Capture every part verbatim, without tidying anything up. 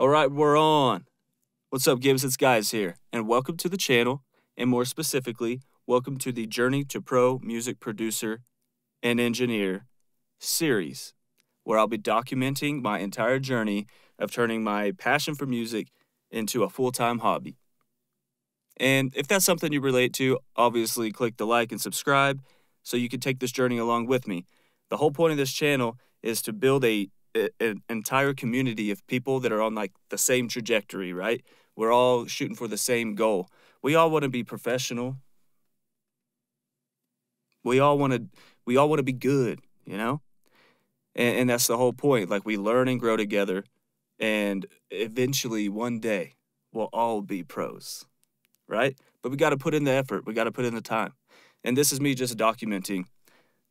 All right, we're on. What's up, Gibbs? It's Guys here, and welcome to the channel, and more specifically, welcome to the Journey to Pro Music Producer and Engineer series, where I'll be documenting my entire journey of turning my passion for music into a full-time hobby. And if that's something you relate to, obviously click the like and subscribe so you can take this journey along with me. The whole point of this channel is to build a an entire community of people that are on like the same trajectory, right? We're all shooting for the same goal. We all want to be professional. We all want to, we all want to be good, you know? And, and that's the whole point. Like, we learn and grow together, and eventually one day we'll all be pros, right? But we got to put in the effort. We got to put in the time. And this is me just documenting.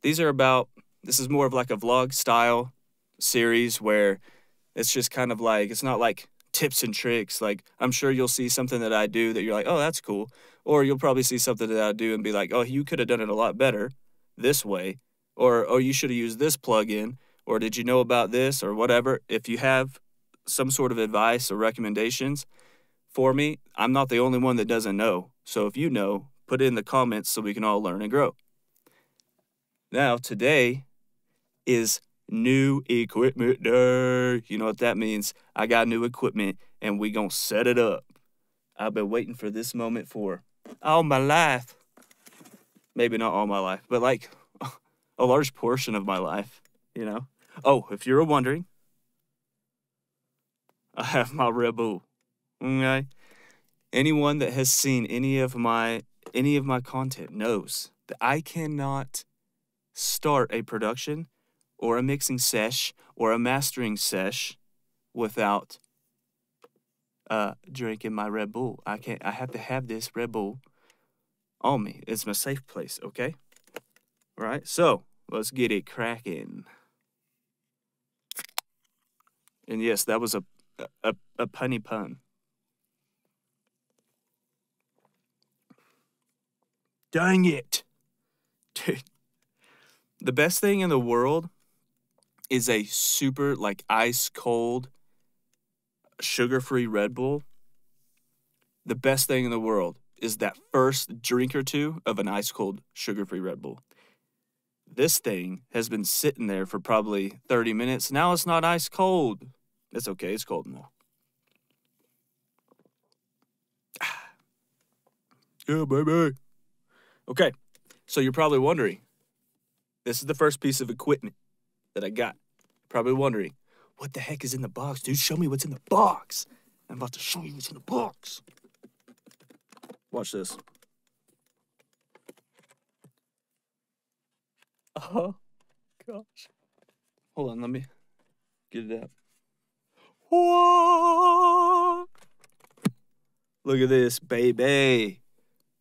These are about, this is more of like a vlog style series where it's just kind of like, it's not like tips and tricks. Like, I'm sure you'll see something that I do that you're like, oh, that's cool. Or you'll probably see something that I do and be like, oh, you could have done it a lot better this way. Or, oh, you should have used this plugin. Or did you know about this or whatever? If you have some sort of advice or recommendations for me, I'm not the only one that doesn't know. So if you know, put it in the comments so we can all learn and grow. Now, today is New Equipment Day. You know what that means. I got new equipment, and we gonna set it up. I've been waiting for this moment for all my life. Maybe not all my life, but like a large portion of my life, you know? Oh, if you're wondering, I have my Red Bull. Okay? Anyone that has seen any of my any of my content knows that I cannot start a production or a mixing sesh, or a mastering sesh without uh, drinking my Red Bull. I can't, I have to have this Red Bull on me. It's my safe place, okay? All right, so let's get it cracking. And yes, that was a, a, a punny pun. Dang it. Dude, the best thing in the world is a super, like, ice-cold, sugar-free Red Bull. The best thing in the world is that first drink or two of an ice-cold, sugar-free Red Bull. This thing has been sitting there for probably thirty minutes. Now it's not ice-cold. It's okay. It's cold now. Yeah, baby. Okay, so you're probably wondering, this is the first piece of equipment that I got. Probably wondering, what the heck is in the box, dude? Show me what's in the box. I'm about to show you what's in the box. Watch this. Oh, gosh. Hold on, let me get it out. Whoa! Look at this, baby.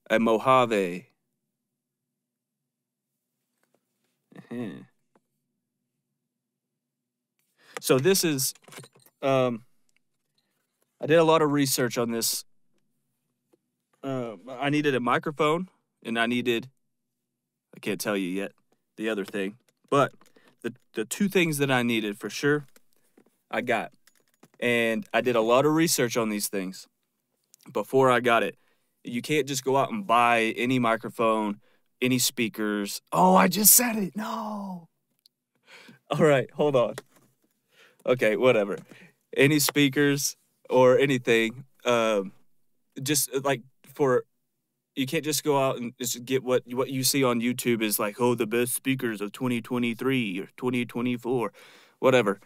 A Mojave. Hmm. So this is, um, I did a lot of research on this. Uh, I needed a microphone, and I needed, I can't tell you yet, the other thing. But the, the two things that I needed for sure, I got. And I did a lot of research on these things before I got it. You can't just go out and buy any microphone, any speakers. Oh, I just said it. No. All right, hold on. Okay, whatever. Any speakers or anything. Um, just like for, you can't just go out and just get what, what you see on YouTube is like, oh, the best speakers of twenty twenty-three or twenty twenty-four, whatever.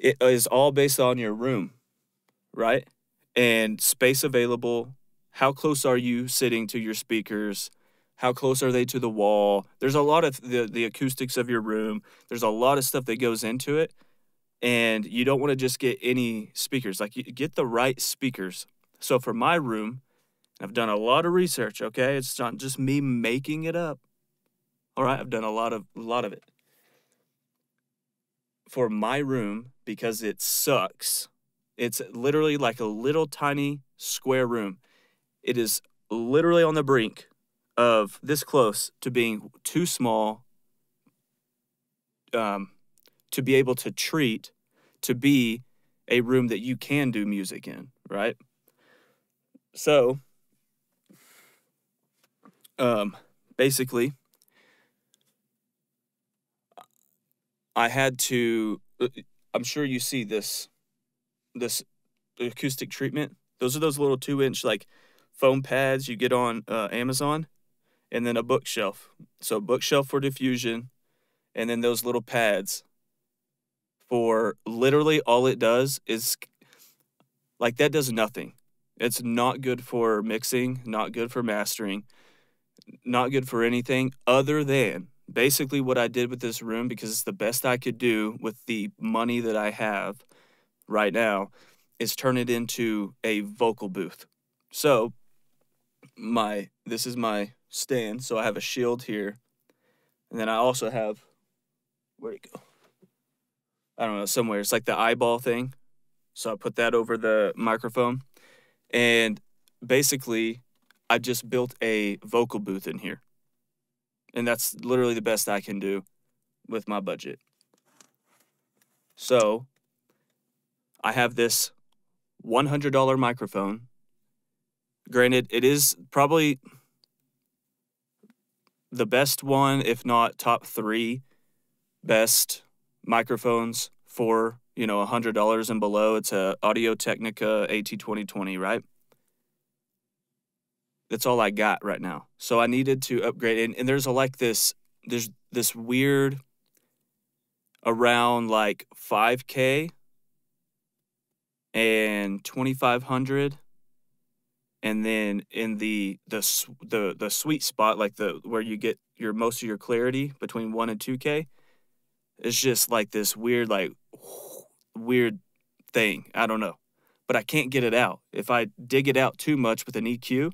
It is all based on your room, right? And space available. How close are you sitting to your speakers? How close are they to the wall? There's a lot of the, the acoustics of your room. There's a lot of stuff that goes into it. And you don't want to just get any speakers. Like, you get the right speakers. So for my room, I've done a lot of research, okay? It's not just me making it up. All right, I've done a lot of, a lot of it. For my room, because it sucks, it's literally like a little tiny square room. It is literally on the brink of this close to being too small um, to be able to treat, to be a room that you can do music in, right? So, um, basically, I had to, I'm sure you see this, this acoustic treatment. Those are those little two-inch, like, foam pads you get on uh, Amazon, and then a bookshelf. So bookshelf for diffusion, and then those little pads for literally all it does is, like, that does nothing. It's not good for mixing, not good for mastering, not good for anything other than basically what I did with this room, because it's the best I could do with the money that I have right now, is turn it into a vocal booth. So my, this is my stand. So I have a shield here. And then I also have, where'd it go? I don't know, somewhere. It's like the eyeball thing. So I put that over the microphone. And basically, I just built a vocal booth in here. And that's literally the best I can do with my budget. So I have this one hundred dollar microphone. Granted, it is probably the best one, if not top three best microphones for, you know, one hundred dollars and below. It's a Audio Technica A T twenty twenty, right? That's all I got right now. So I needed to upgrade. And, and there's a, like this, there's this weird around like five K and twenty-five hundred. And then in the, the, the, the sweet spot, like the, where you get your, most of your clarity between one and two K, it's just like this weird, like weird thing. I don't know, but I can't get it out. If I dig it out too much with an E Q,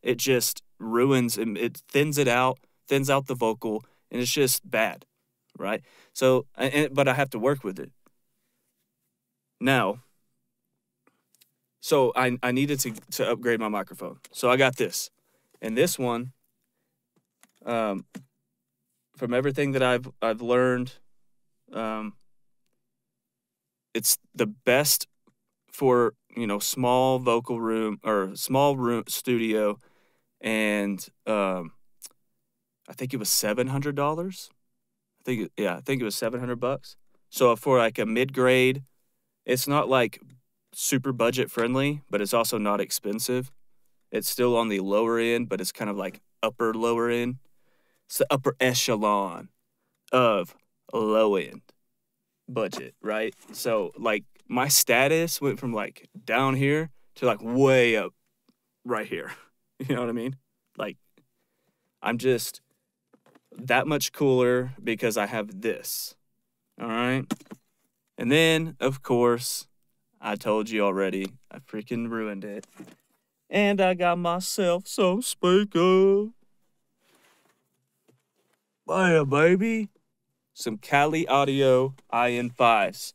it just ruins, it thins it out, thins out the vocal, and it's just bad. Right. So, and, but I have to work with it now. So I, I needed to, to upgrade my microphone. So I got this. And this one, um, from everything that I've, I've learned, um, it's the best for, you know, small vocal room or small room studio. And um, I think it was seven hundred dollars. I think, yeah, I think it was seven hundred bucks. So for like a mid-grade, it's not like super budget friendly, but it's also not expensive. It's still on the lower end, but it's kind of like upper lower end. It's the upper echelon of low end budget, right? So like my status went from like down here to like way up right here. You know what I mean? Like I'm just that much cooler because I have this. All right. And then of course, I told you already, I freaking ruined it. And I got myself some speaker. Bye, baby. Some Kali Audio I N fives.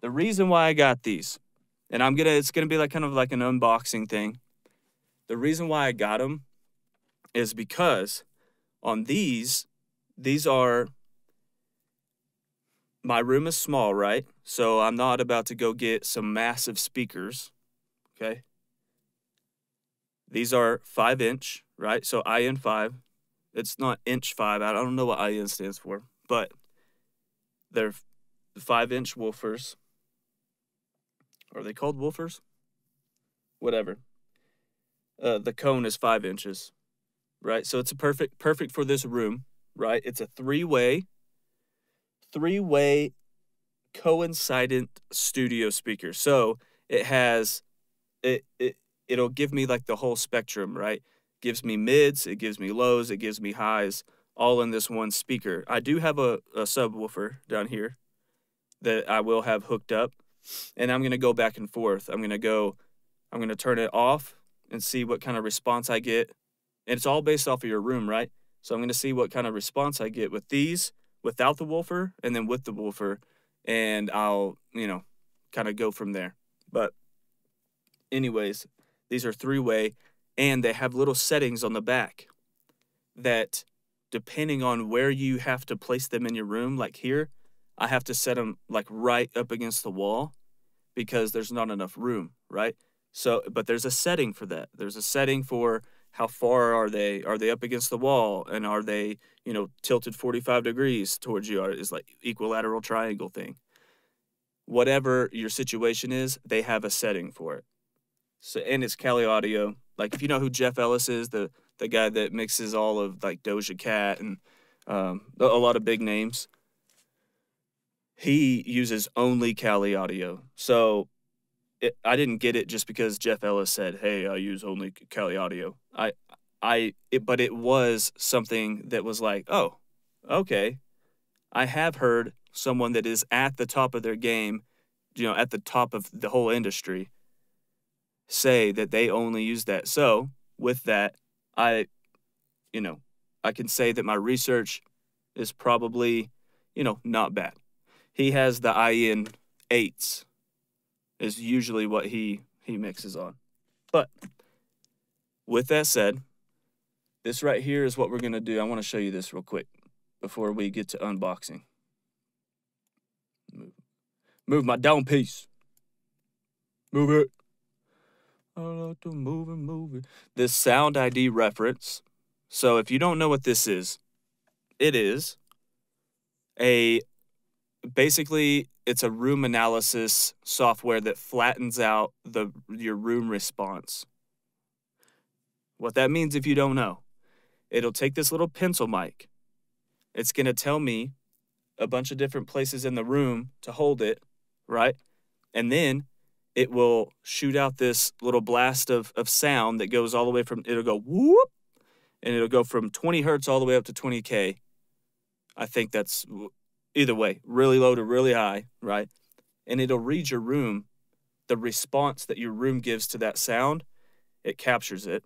The reason why I got these, and I'm gonna, it's gonna be like kind of like an unboxing thing. The reason why I got them is because on these, these are, my room is small, right? So I'm not about to go get some massive speakers, okay? These are five inch, right? So I N five, it's not inch five. I don't know what I N stands for, but they're five inch woofers. Are they called woofers? Whatever. Uh, the cone is five inches, right? So it's a perfect, perfect for this room, right? It's a three-way. three-way coincident studio speaker. So it has, it, it, it'll give me like the whole spectrum, right? Gives me mids, it gives me lows, it gives me highs, all in this one speaker. I do have a, a subwoofer down here that I will have hooked up, and I'm going to go back and forth. I'm going to go, I'm going to turn it off and see what kind of response I get. And it's all based off of your room, right? So I'm going to see what kind of response I get with these, without the woofer, and then with the woofer, and I'll, you know, kind of go from there. But anyways, these are three-way, and they have little settings on the back that depending on where you have to place them in your room, like here, I have to set them like right up against the wall because there's not enough room, right? So, but there's a setting for that. There's a setting for how far are they? Are they up against the wall? And are they, you know, tilted forty-five degrees towards you? It's like equilateral triangle thing. Whatever your situation is, they have a setting for it. So, and it's Kali Audio. Like, if you know who Jeff Ellis is, the, the guy that mixes all of, like, Doja Cat and um, a lot of big names, he uses only Kali Audio. So it, I didn't get it just because Jeff Ellis said, hey, I use only Kali Audio. I, I, it, but it was something that was like, oh, okay, I have heard someone that is at the top of their game, you know, at the top of the whole industry, say that they only use that. So with that, I, you know, I can say that my research is probably, you know, not bad. He has the I N eights is usually what he, he mixes on. But with that said, this right here is what we're going to do. I want to show you this real quick before we get to unboxing. Move, move my down piece. Move it. I like to move and move it. This SoundID reference. So if you don't know what this is, it is a, basically it's a room analysis software that flattens out the your room response. What that means, if you don't know, it'll take this little pencil mic. It's going to tell me a bunch of different places in the room to hold it, right? And then it will shoot out this little blast of, of sound that goes all the way from, it'll go whoop, and it'll go from twenty hertz all the way up to twenty K. I think that's, either way, really low to really high, right? And it'll read your room, the response that your room gives to that sound, it captures it.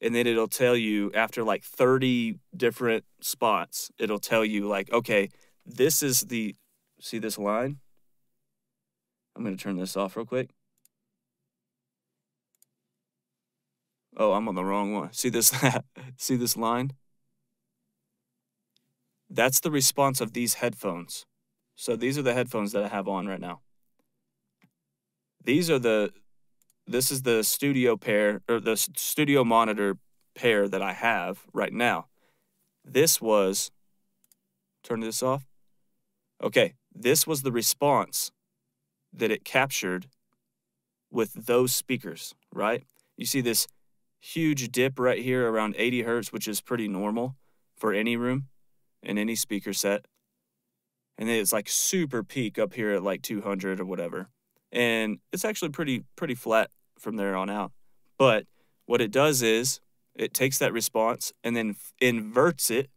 And then it'll tell you after like thirty different spots, it'll tell you like, okay, this is the, see this line? I'm going to turn this off real quick. Oh, I'm on the wrong one. See this, see this line? That's the response of these headphones. So these are the headphones that I have on right now. These are the, this is the studio pair, or the studio monitor pair that I have right now. This was, turn this off. Okay, this was the response that it captured with those speakers, right? You see this huge dip right here around eighty hertz, which is pretty normal for any room and any speaker set. And then it's like super peak up here at like two hundred or whatever. And it's actually pretty pretty flat from there on out. But what it does is it takes that response and then inverts it,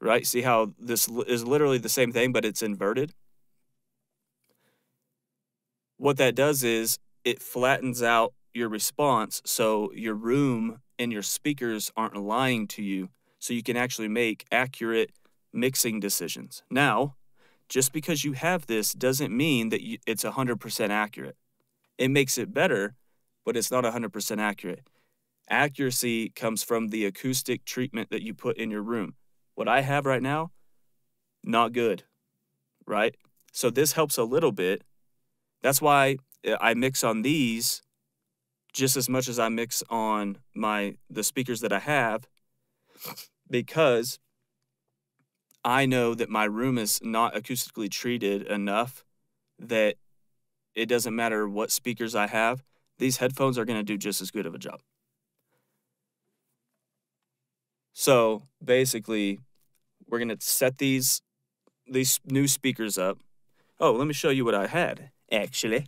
right? See how this is literally the same thing, but it's inverted? What that does is it flattens out your response so your room and your speakers aren't lying to you, so you can actually make accurate mixing decisions. Now, just because you have this doesn't mean that you, it's one hundred percent accurate. It makes it better, but it's not one hundred percent accurate. Accuracy comes from the acoustic treatment that you put in your room. What I have right now, not good, right? So this helps a little bit. That's why I mix on these just as much as I mix on my the speakers that I have, because I know that my room is not acoustically treated enough that it doesn't matter what speakers I have. These headphones are going to do just as good of a job. So basically, we're going to set these, these new speakers up. Oh, let me show you what I had. Actually,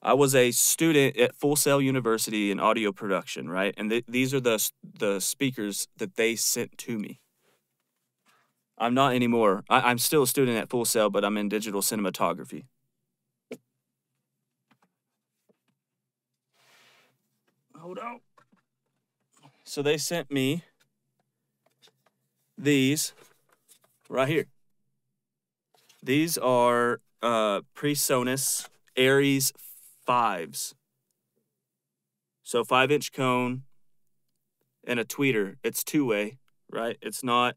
I was a student at Full Sail University in audio production, right? And th these are the, the speakers that they sent to me. I'm not anymore. I I'm still a student at Full Sail, but I'm in digital cinematography. Hold on. So they sent me these right here. These are Uh, PreSonus Eris fives. So five inch cone and a tweeter. It's two-way, right? It's not,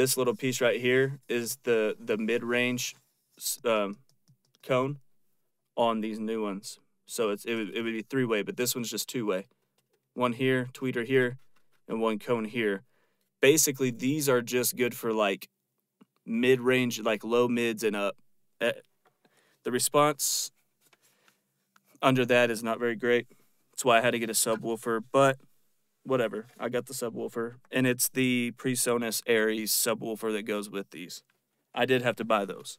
this little piece right here is the, the mid-range um, cone. on these new ones. So it's, it, would, it would be three-way, but this one's just two-way. One here, tweeter here, and one cone here. Basically, these are just good for, like, mid-range, like, low mids and up. The response under that is not very great. That's why I had to get a subwoofer, but whatever. I got the subwoofer, and it's the PreSonus Eris subwoofer that goes with these. I did have to buy those.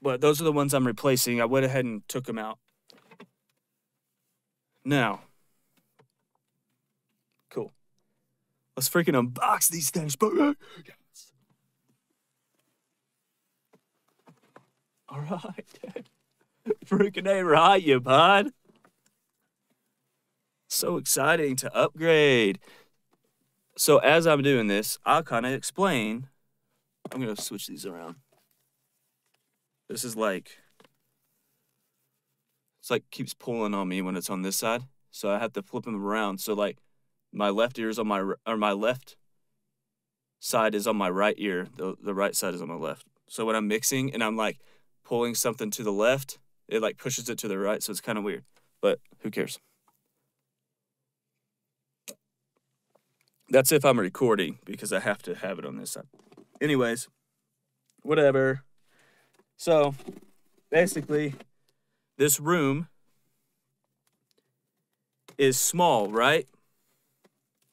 But those are the ones I'm replacing. I went ahead and took them out. Now, cool. Let's freaking unbox these things. All right, dude. Freaking A right, you bud. So exciting to upgrade. So as I'm doing this, I'll kind of explain. I'm going to switch these around. This is like, it's like keeps pulling on me when it's on this side. So I have to flip them around. So like my left ear is on my, or my left side is on my right ear. The, the right side is on my left. So when I'm mixing and I'm like pulling something to the left, it like pushes it to the right. So it's kind of weird, but who cares? That's if I'm recording, because I have to have it on this side. Anyways, whatever. So, basically, this room is small, right?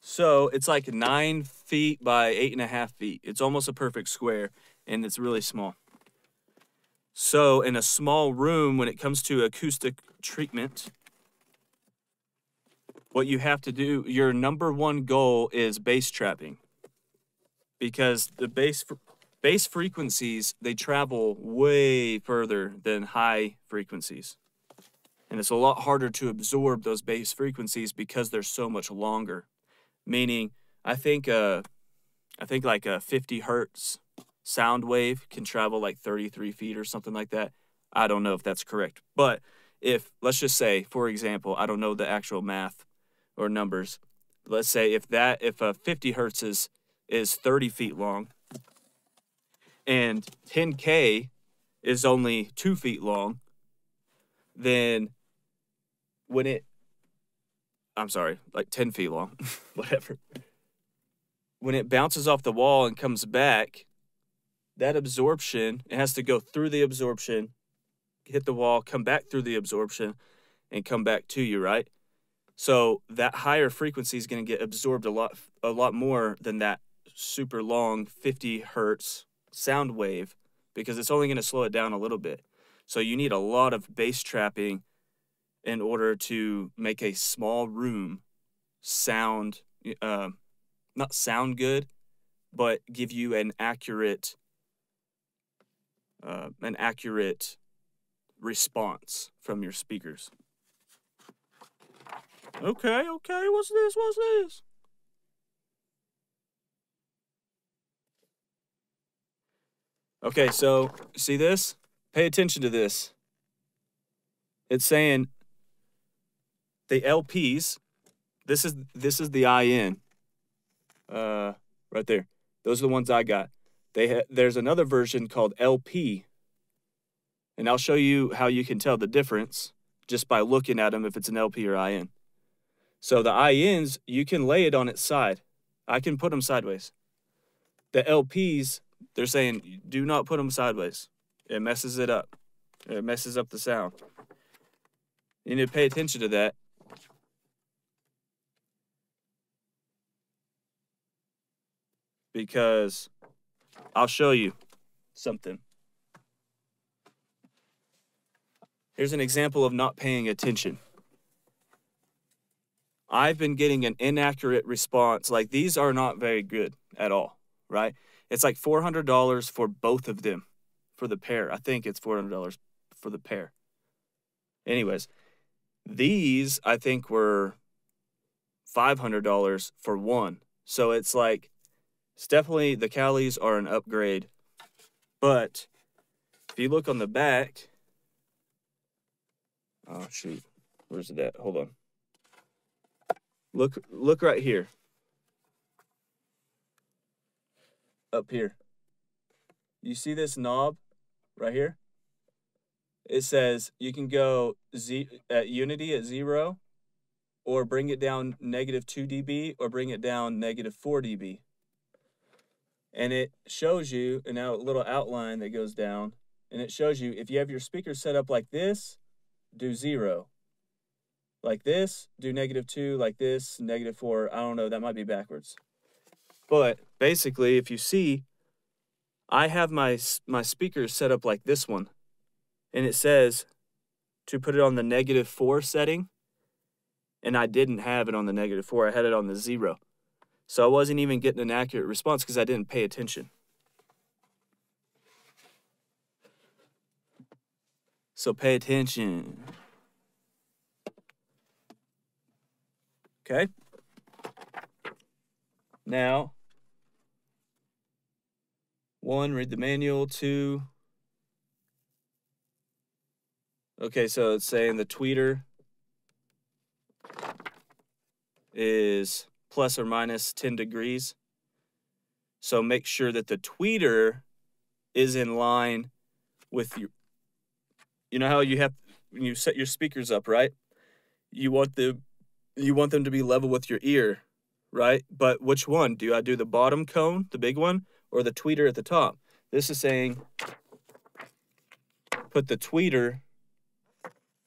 So, it's like nine feet by eight and a half feet. It's almost a perfect square, and it's really small. So, in a small room, when it comes to acoustic treatment, what you have to do, your number one goal is bass trapping. Because the bass... Bass frequencies, they travel way further than high frequencies. And it's a lot harder to absorb those bass frequencies because they're so much longer. Meaning, I think uh, I think like a fifty hertz sound wave can travel like thirty-three feet or something like that. I don't know if that's correct. But if, let's just say, for example, I don't know the actual math or numbers. Let's say if that, if a fifty hertz is, is thirty feet long, and ten K is only two feet long, then when it, I'm sorry, like ten feet long, whatever. When it bounces off the wall and comes back, that absorption, it has to go through the absorption, hit the wall, come back through the absorption, and come back to you, right? So that higher frequency is going to get absorbed a lot, a lot more than that super long fifty hertz sound wave, because it's only going to slow it down a little bit. So you need a lot of bass trapping in order to make a small room sound, uh, not sound good, but give you an accurate, uh, an accurate response from your speakers. Okay, okay, what's this, what's this? Okay, so see this? Pay attention to this. It's saying the L Ps, this is this is the I N. Uh right there. Those are the ones I got. They ha there's another version called L P. And I'll show you how you can tell the difference just by looking at them if it's an L P or I N. So the I Ns, you can lay it on its side. I can put them sideways. The L Ps, they're saying, do not put them sideways. It messes it up. It messes up the sound. You need to pay attention to that. Because I'll show you something. Here's an example of not paying attention. I've been getting an inaccurate response. Like, these are not very good at all, right? It's like four hundred dollars for both of them, for the pair. I think it's four hundred dollars for the pair. Anyways, these, I think, were five hundred dollars for one. So it's like, it's definitely, the Kalis are an upgrade. But if you look on the back, oh, shoot, where's that? Hold on. Look, look right here. Up here. You see this knob right here? it says you can go z at unity at zero, or bring it down negative two D B, or bring it down negative four D B. And it shows you, and now a little outline that goes down, and it shows you if you have your speaker set up like this, do zero. Like this, do negative two, like this, negative four. I don't know, that might be backwards. But basically, if you see, I have my, my speakers set up like this one. And it says to put it on the negative four setting. And I didn't have it on the negative four. I had it on the zero. So I wasn't even getting an accurate response because I didn't pay attention. So pay attention. Okay. Now, one, read the manual. Two. Okay, so it's saying the tweeter is plus or minus ten degrees. So make sure that the tweeter is in line with your, you know how you have, when you set your speakers up, right? You want the, you want them to be level with your ear, right? But which one? Do I do the bottom cone, the big one, or the tweeter at the top? This is saying put the tweeter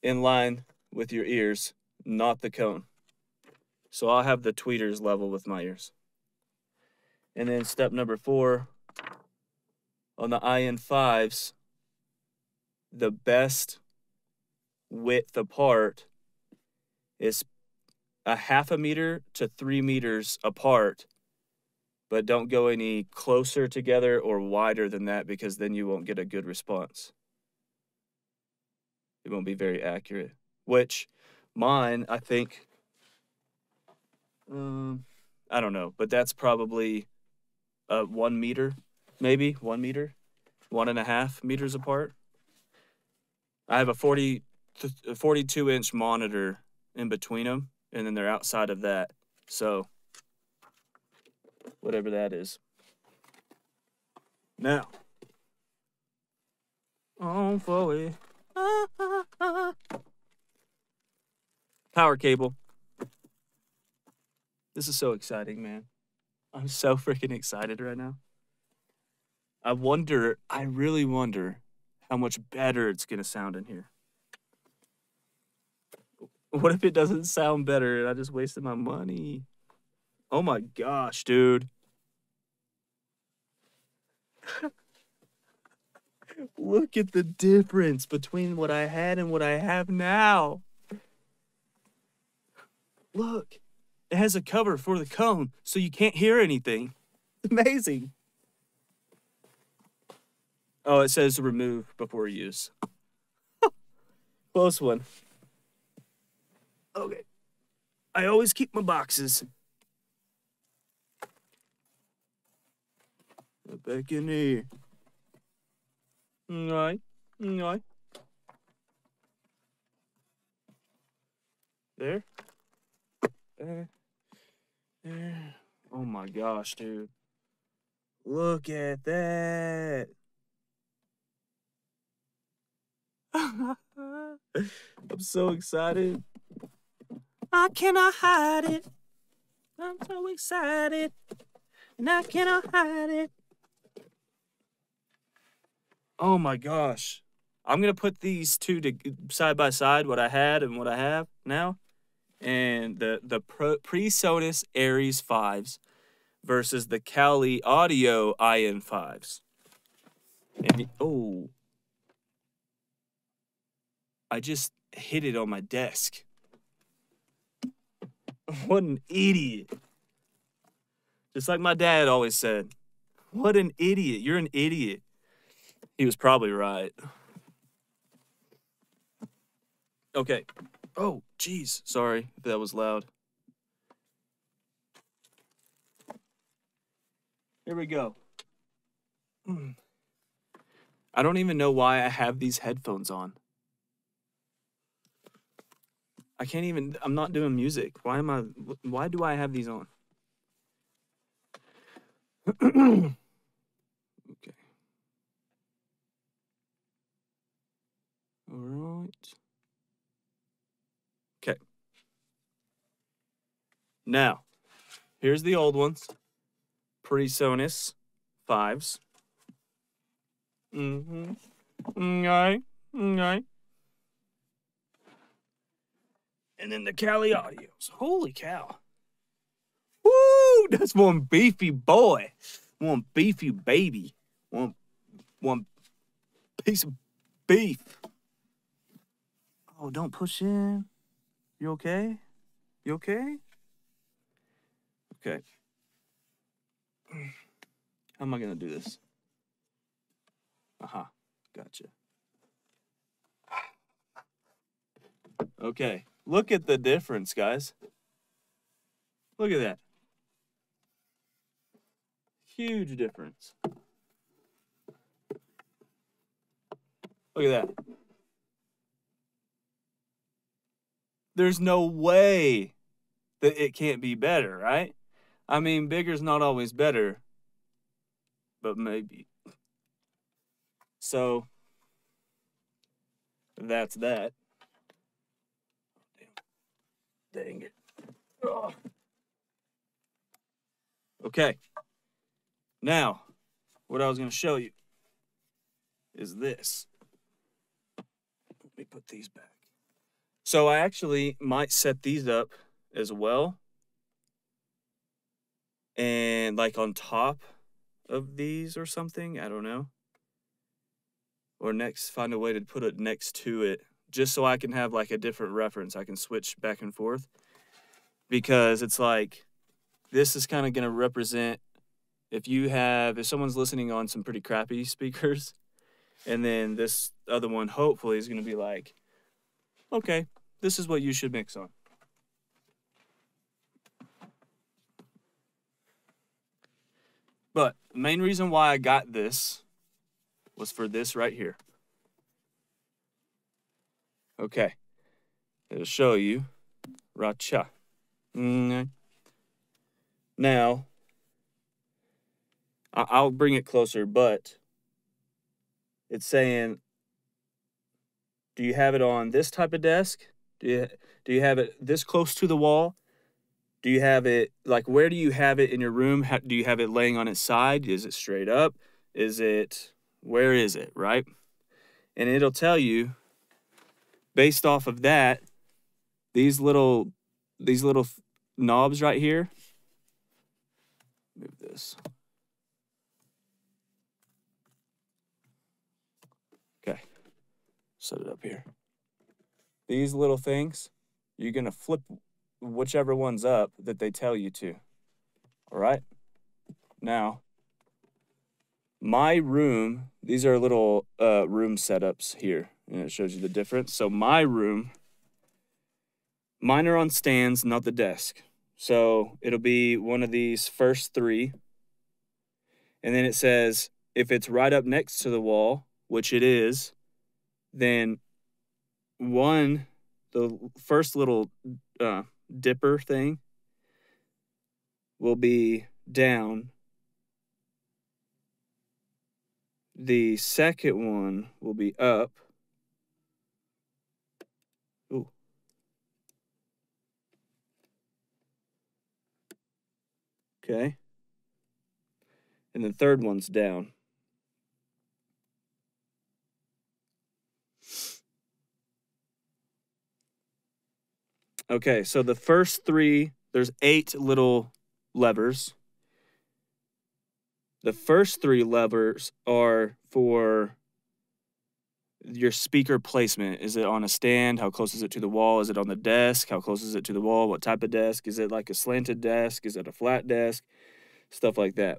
in line with your ears, not the cone. So I'll have the tweeters level with my ears. And then step number four, on the I N fives, the best width apart is a half a meter to three meters apart, but don't go any closer together or wider than that, because then you won't get a good response. It won't be very accurate, which mine, I think, um, I don't know, but that's probably uh, one meter, maybe one meter, one and a half meters apart. I have a forty, forty-two inch monitor in between them, and then they're outside of that. So whatever that is. Now, on fully. Power cable. This is so exciting, man. I'm so freaking excited right now. I wonder, I really wonder how much better it's gonna sound in here. What if it doesn't sound better and I just wasted my money? Oh my gosh, dude. Look at the difference between what I had and what I have now. Look, it has a cover for the cone, so you can't hear anything. Amazing. Oh, it says remove before use. Close one. Okay. I always keep my boxes. Get back in here. No, no. There. There. There. Oh my gosh, dude. Look at that. I'm so excited. I cannot hide it. I'm so excited. And I cannot hide it. Oh my gosh. I'm going to put these two to, side by side, what I had and what I have now. And the, the PreSonus Eris fives versus the Kali Audio I N fives. And the, oh. I just hit it on my desk. What an idiot. Just like my dad always said, what an idiot. You're an idiot. He was probably right. Okay. Oh, geez. Sorry if that was loud. Here we go. I don't even know why I have these headphones on. I can't even, I'm not doing music. Why am I, why do I have these on? Okay. All Now, here's the old ones. PreSonus fives. Mm-hmm. Mm-hmm. Mm-hmm. And then the Kali Audios. Holy cow. Woo! That's one beefy boy. One beefy baby. One, one piece of beef. Oh, don't push in. You okay? You okay? Okay. How am I gonna do this? Aha, uh-huh. Gotcha. Okay, look at the difference, guys. Look at that. Huge difference. Look at that. There's no way that it can't be better, right? I mean, bigger's not always better, but maybe. So, that's that. Damn. Dang it. Oh. Okay. Now, what I was going to show you is this. Let me put these back. So I actually might set these up as well. And like on top of these or something, I don't know. Or next, find a way to put it next to it, just so I can have like a different reference. I can switch back and forth because it's like, this is kind of going to represent if you have, if someone's listening on some pretty crappy speakers, and then this other one hopefully is going to be like, okay, this is what you should mix on. But the main reason why I got this was for this right here. Okay. It'll show you. Racha. Mm-hmm. Now, I'll bring it closer, but it's saying, do you have it on this type of desk? Do you, do you have it this close to the wall? Do you have it, like, where do you have it in your room? How, do you have it laying on its side? Is it straight up? Is it, where is it, right? And it'll tell you, based off of that, these little, these little knobs right here. Move this. Okay. Set it up here. These little things, you're going to flip whichever one's up that they tell you to. All right. Now, my room, these are little uh, room setups here, and it shows you the difference. So my room, mine are on stands, not the desk. So it'll be one of these first three. And then it says, if it's right up next to the wall, which it is, then one, the first little uh, dipper thing will be down. The second one will be up. Ooh. Okay. And the third one's down. Okay, so the first three, there's eight little levers. The first three levers are for your speaker placement. Is it on a stand? How close is it to the wall? Is it on the desk? How close is it to the wall? What type of desk? Is it like a slanted desk? Is it a flat desk? Stuff like that.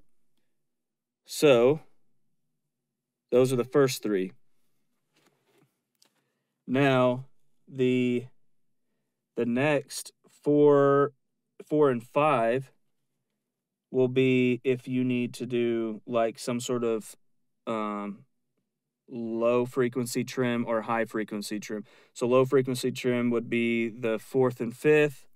So, those are the first three. Now, the the next four, four and five will be if you need to do like some sort of um, low frequency trim or high frequency trim. So low frequency trim would be the fourth and fifth.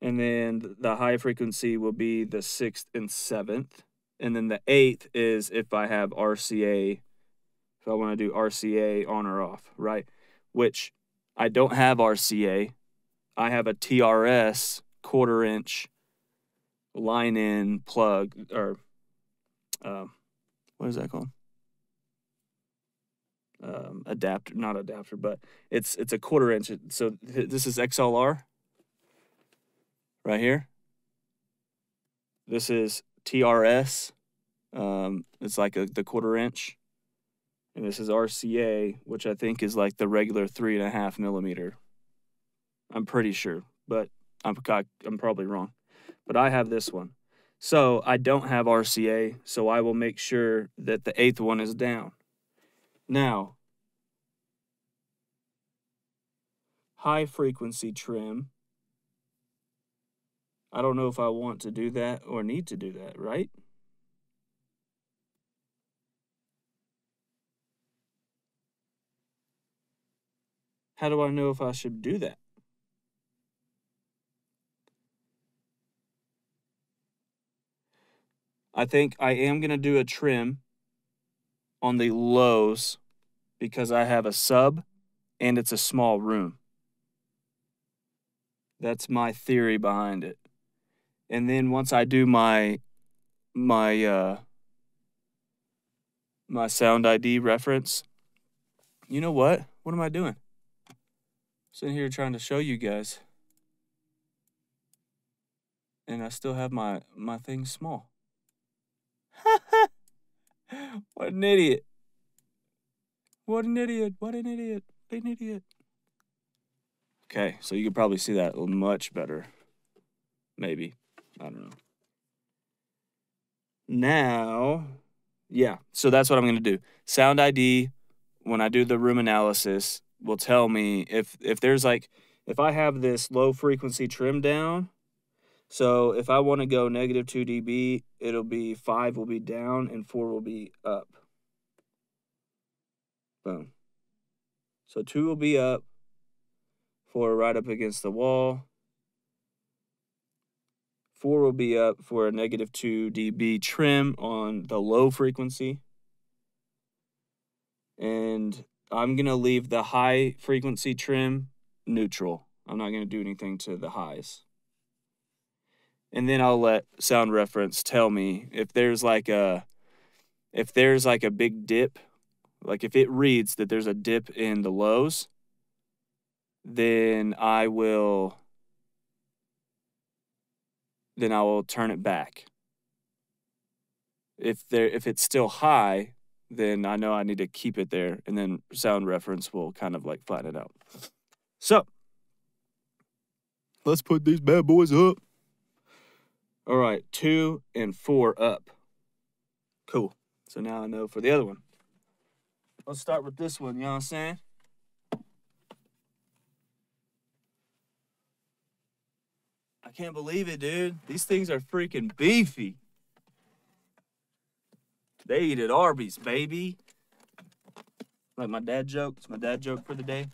And then the high frequency will be the sixth and seventh. And then the eighth is if I have R C A, if I want to do R C A on or off, right? Which I don't have R C A. I have a T R S quarter inch line in plug, or uh, what is that called? Um, adapter, not adapter, but it's it's a quarter inch. So th this is X L R right here. This is T R S. Um, it's like a, the quarter inch. And this is R C A, which I think is like the regular three and a half millimeter. I'm pretty sure, but I'm, I'm probably wrong. But I have this one. So I don't have R C A, so I will make sure that the eighth one is down. Now, high frequency trim. I don't know if I want to do that or need to do that, right? How do I know if I should do that? I think I am going to do a trim on the lows because I have a sub and it's a small room. That's my theory behind it. And then once I do my my uh, my SoundID reference, you know what? What am I doing? Sitting here trying to show you guys, and I still have my my thing small. What an idiot! What an idiot! What an idiot! What an idiot! Okay, so you can probably see that much better. Maybe, I don't know. Now, yeah. So that's what I'm gonna do. SoundID, when I do the room analysis, will tell me if if there's like, if I have this low frequency trim down, so if I want to go negative two D B, it'll be five will be down and four will be up. Boom. So two will be up, four right up against the wall, four will be up for a negative two D B trim on the low frequency, and I'm going to leave the high frequency trim neutral. I'm not going to do anything to the highs. And then I'll let sound reference tell me if there's like a, if there's like a big dip, like if it reads that there's a dip in the lows, then I will, then I will turn it back. If there, if it's still high, then I know I need to keep it there, and then sound reference will kind of like flatten it out. So, let's put these bad boys up. All right, two and four up. Cool. So now I know for the other one. Let's start with this one, you know what I'm saying? I can't believe it, dude. These things are freaking beefy. They eat at Arby's, baby. Like my dad joke. It's my dad joke for the day.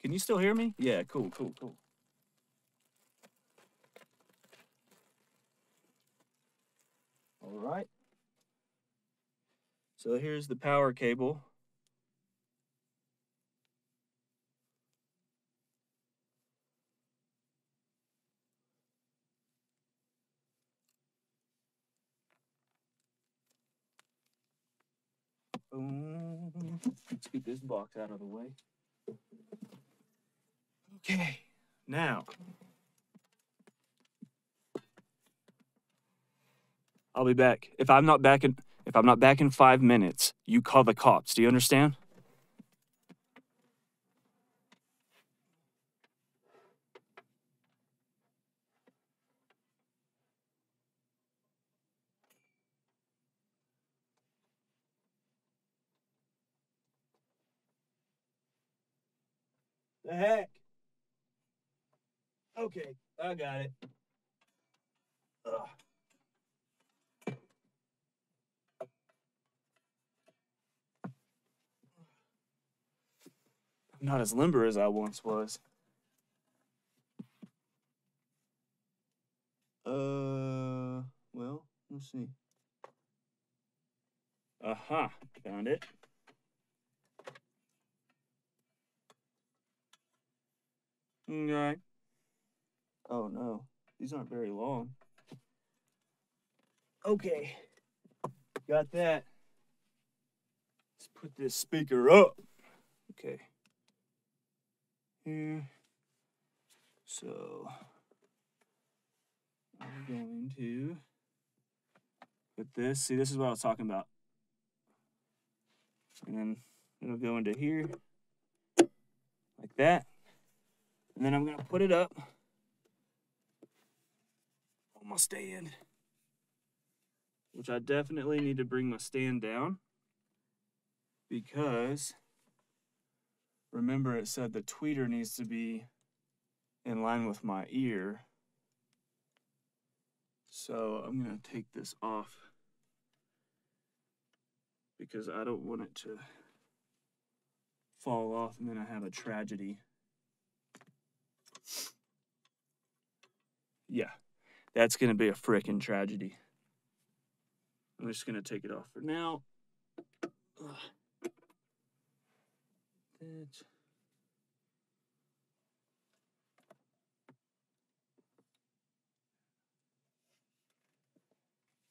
Can you still hear me? Yeah, cool, cool, cool. All right. So here's the power cable. Let's get this box out of the way. Okay, now I'll be back. If I'm not back in, if I'm not back in five minutes, you call the cops. Do you understand? The heck? Okay, I got it. Ugh. I'm not as limber as I once was. Uh, well, let's see. Aha, uh-huh, found it. Right. Oh no, these aren't very long. Okay, got that. Let's put this speaker up. Okay. Here. So I'm going to put this. See, this is what I was talking about. And then it'll go into here like that. And then I'm gonna put it up on my stand, which I definitely need to bring my stand down because remember it said the tweeter needs to be in line with my ear. So I'm gonna take this off because I don't want it to fall off and then I have a tragedy. Yeah, that's gonna be a frickin' tragedy. I'm just gonna take it off for now. Ugh. That.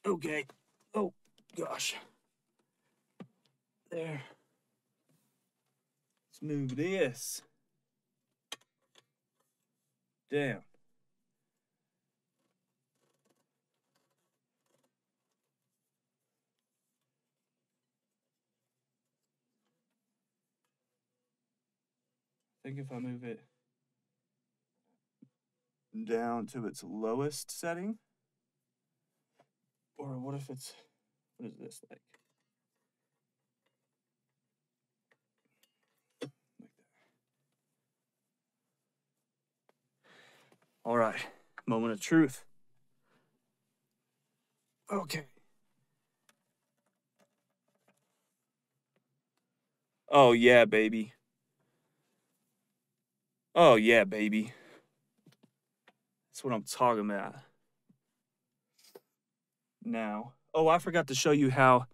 Okay. Oh gosh. There. Let's move this down. I think if I move it down to its lowest setting, or what if it's, what is this like? Like that. All right, moment of truth. Okay. Oh yeah, baby. Oh, yeah, baby. That's what I'm talking about. Now, oh, I forgot to show you how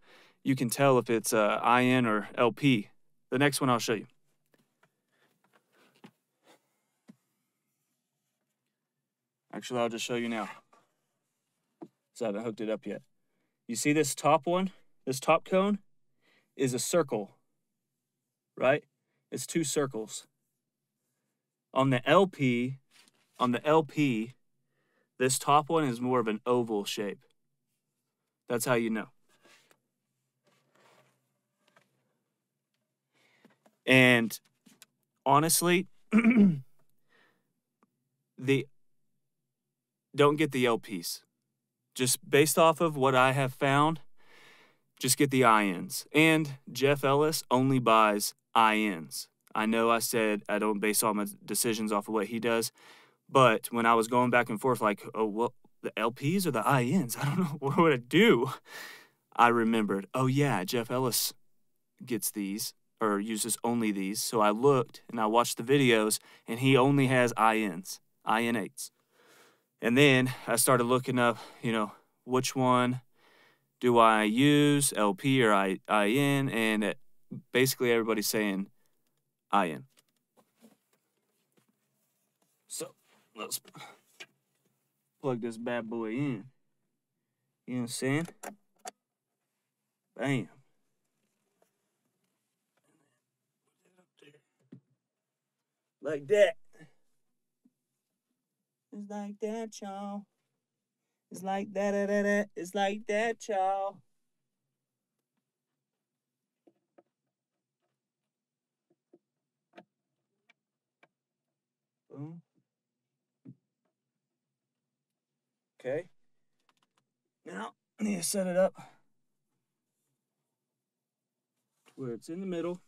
you can tell if it's uh, I N or L P. The next one I'll show you. Actually, I'll just show you now. So I haven't hooked it up yet. You see this top one? This top cone is a circle, right? It's two circles. On the L P, on the L P, this top one is more of an oval shape. That's how you know. And honestly, the don't get the L Ps. Just based off of what I have found, just get the I Ns. And Jeff Ellis only buys I Ns. I know I said I don't base all my decisions off of what he does, but when I was going back and forth like, oh, well, the L Ps or the I Ns? I don't know. What would I do? I remembered, oh, yeah, Jeff Ellis gets these or uses only these. So I looked and I watched the videos, and he only has I Ns, I N eights. And then I started looking up, you know, which one do I use, L P or I N? And it, basically everybody's saying, I N. So let's plug this bad boy in. You know what I'm saying? Bam. Like that. It's like that, y'all. It's like that, da, da, da. It's like that, y'all. Okay, now I need to set it up to where it's in the middle.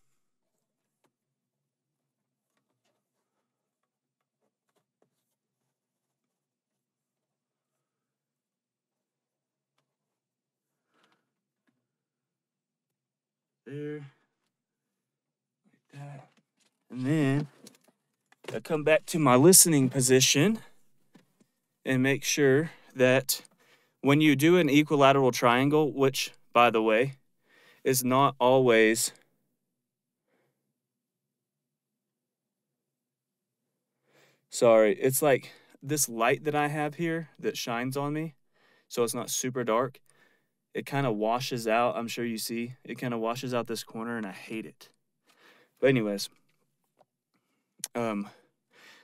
There, like that, and then I come back to my listening position and make sure that when you do an equilateral triangle, which, by the way, is not always Sorry, it's like this light that I have here that shines on me, so it's not super dark. It kind of washes out, I'm sure you see, it kind of washes out this corner, and I hate it. But anyways, um,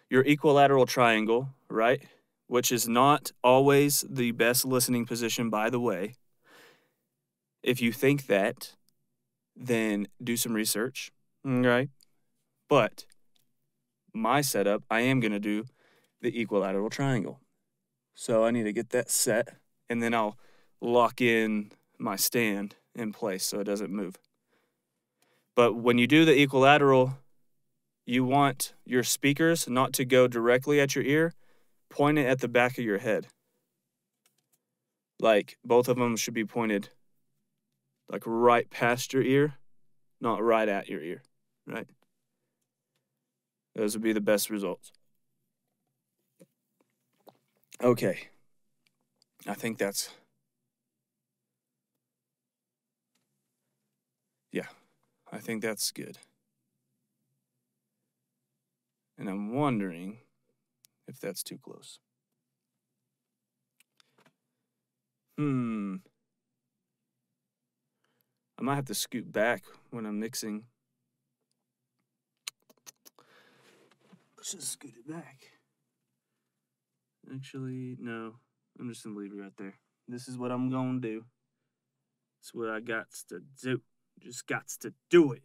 your equilateral triangle, right, which is not always the best listening position, by the way. If you think that, then do some research, right? But my setup, I am going to do the equilateral triangle. So I need to get that set, and then I'll lock in my stand in place so it doesn't move. But when you do the equilateral, you want your speakers not to go directly at your ear, point it at the back of your head. Like, both of them should be pointed like right past your ear, not right at your ear, right? Those would be the best results. Okay. I think that's... Yeah, I think that's good. And I'm wondering if that's too close. Hmm. I might have to scoot back when I'm mixing. Let's just scoot it back. Actually, no. I'm just gonna leave it right there. This is what I'm gonna do. It's what I got to do. Just got to do it.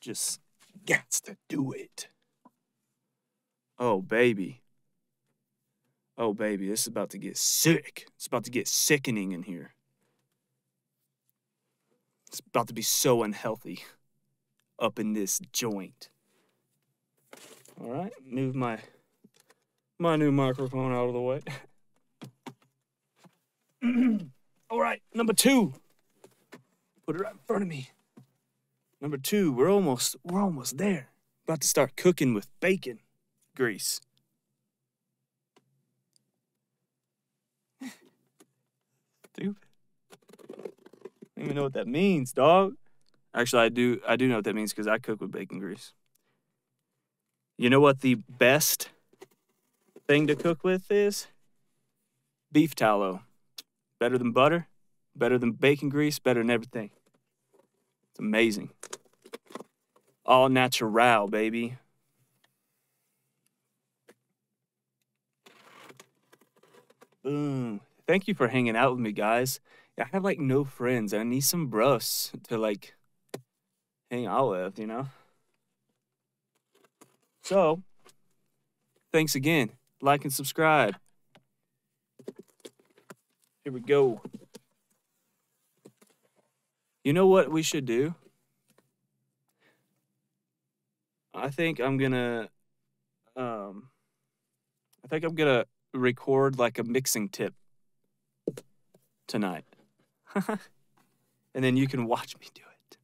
Just got to do it. Oh, baby. Oh, baby, this is about to get sick. It's about to get sickening in here. It's about to be so unhealthy up in this joint. All right, move my, my new microphone out of the way. All right, number two. Put it right in front of me. Number two, we're almost, we're almost there. About to start cooking with bacon grease. Stupid. I don't even know what that means, dog. Actually, I do, I do know what that means because I cook with bacon grease. You know what the best thing to cook with is? Beef tallow. Better than butter, better than bacon grease, better than everything. It's amazing. All natural, baby. Boom. Thank you for hanging out with me, guys. I have, like, no friends. I need some bros to, like, hang out with, you know? So, thanks again. Like and subscribe. Here we go. You know what we should do? I think I'm gonna, um, I think I'm gonna record like a mixing tip tonight. And then you can watch me do it.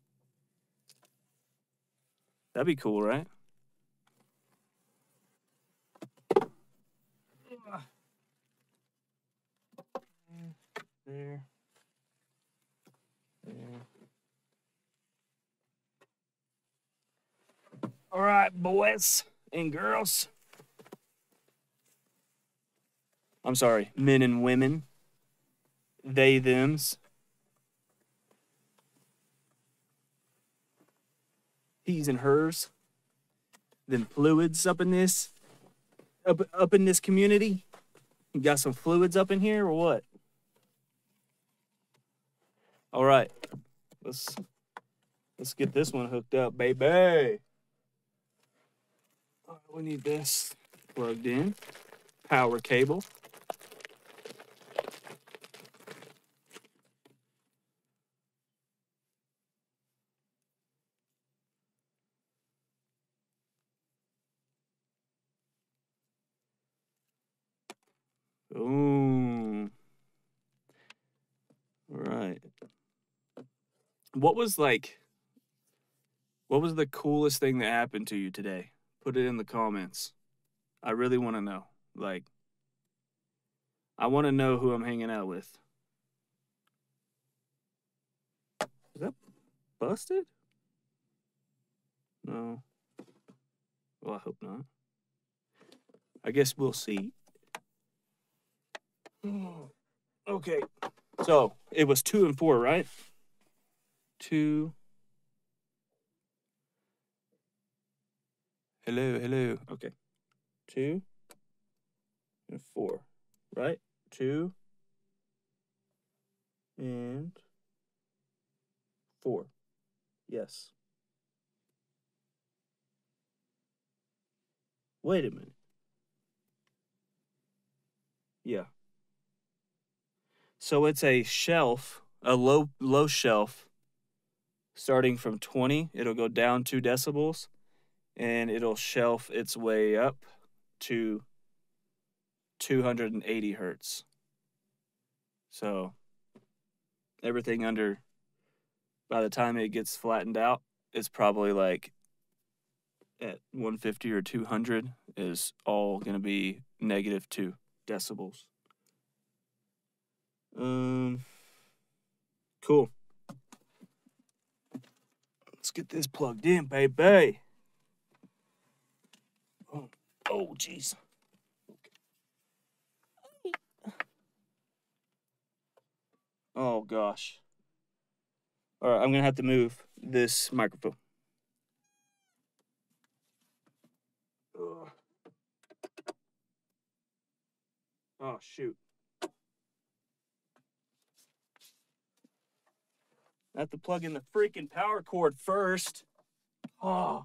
That'd be cool, right? There, there. All right, boys and girls. I'm sorry, men and women. They, thems. He's and hers. Them fluids up in this, up, up in this community. You got some fluids up in here or what? All right, let's let's get this one hooked up, baby. Right, we need this plugged in. Power cable. Boom. All right. What was, like, what was the coolest thing that happened to you today? Put it in the comments. I really want to know. Like, I want to know who I'm hanging out with. Is that busted? No. Well, I hope not. I guess we'll see. Okay. So it was two and four, right? Two. Hello, hello. Okay. Two and four, right? Two and four. Yes. Wait a minute. Yeah. So it's a shelf, a low low shelf, starting from twenty. It'll go down two decibels, and it'll shelf its way up to two hundred eighty hertz. So everything under, by the time it gets flattened out, it's probably like at one fifty or two hundred is all going to be negative two decibels. Um, cool. Let's get this plugged in, baby. Oh, oh, jeez. Okay. Oh, gosh. All right, I'm going to have to move this microphone. Ugh. Oh, shoot. I have to plug in the freaking power cord first. Oh.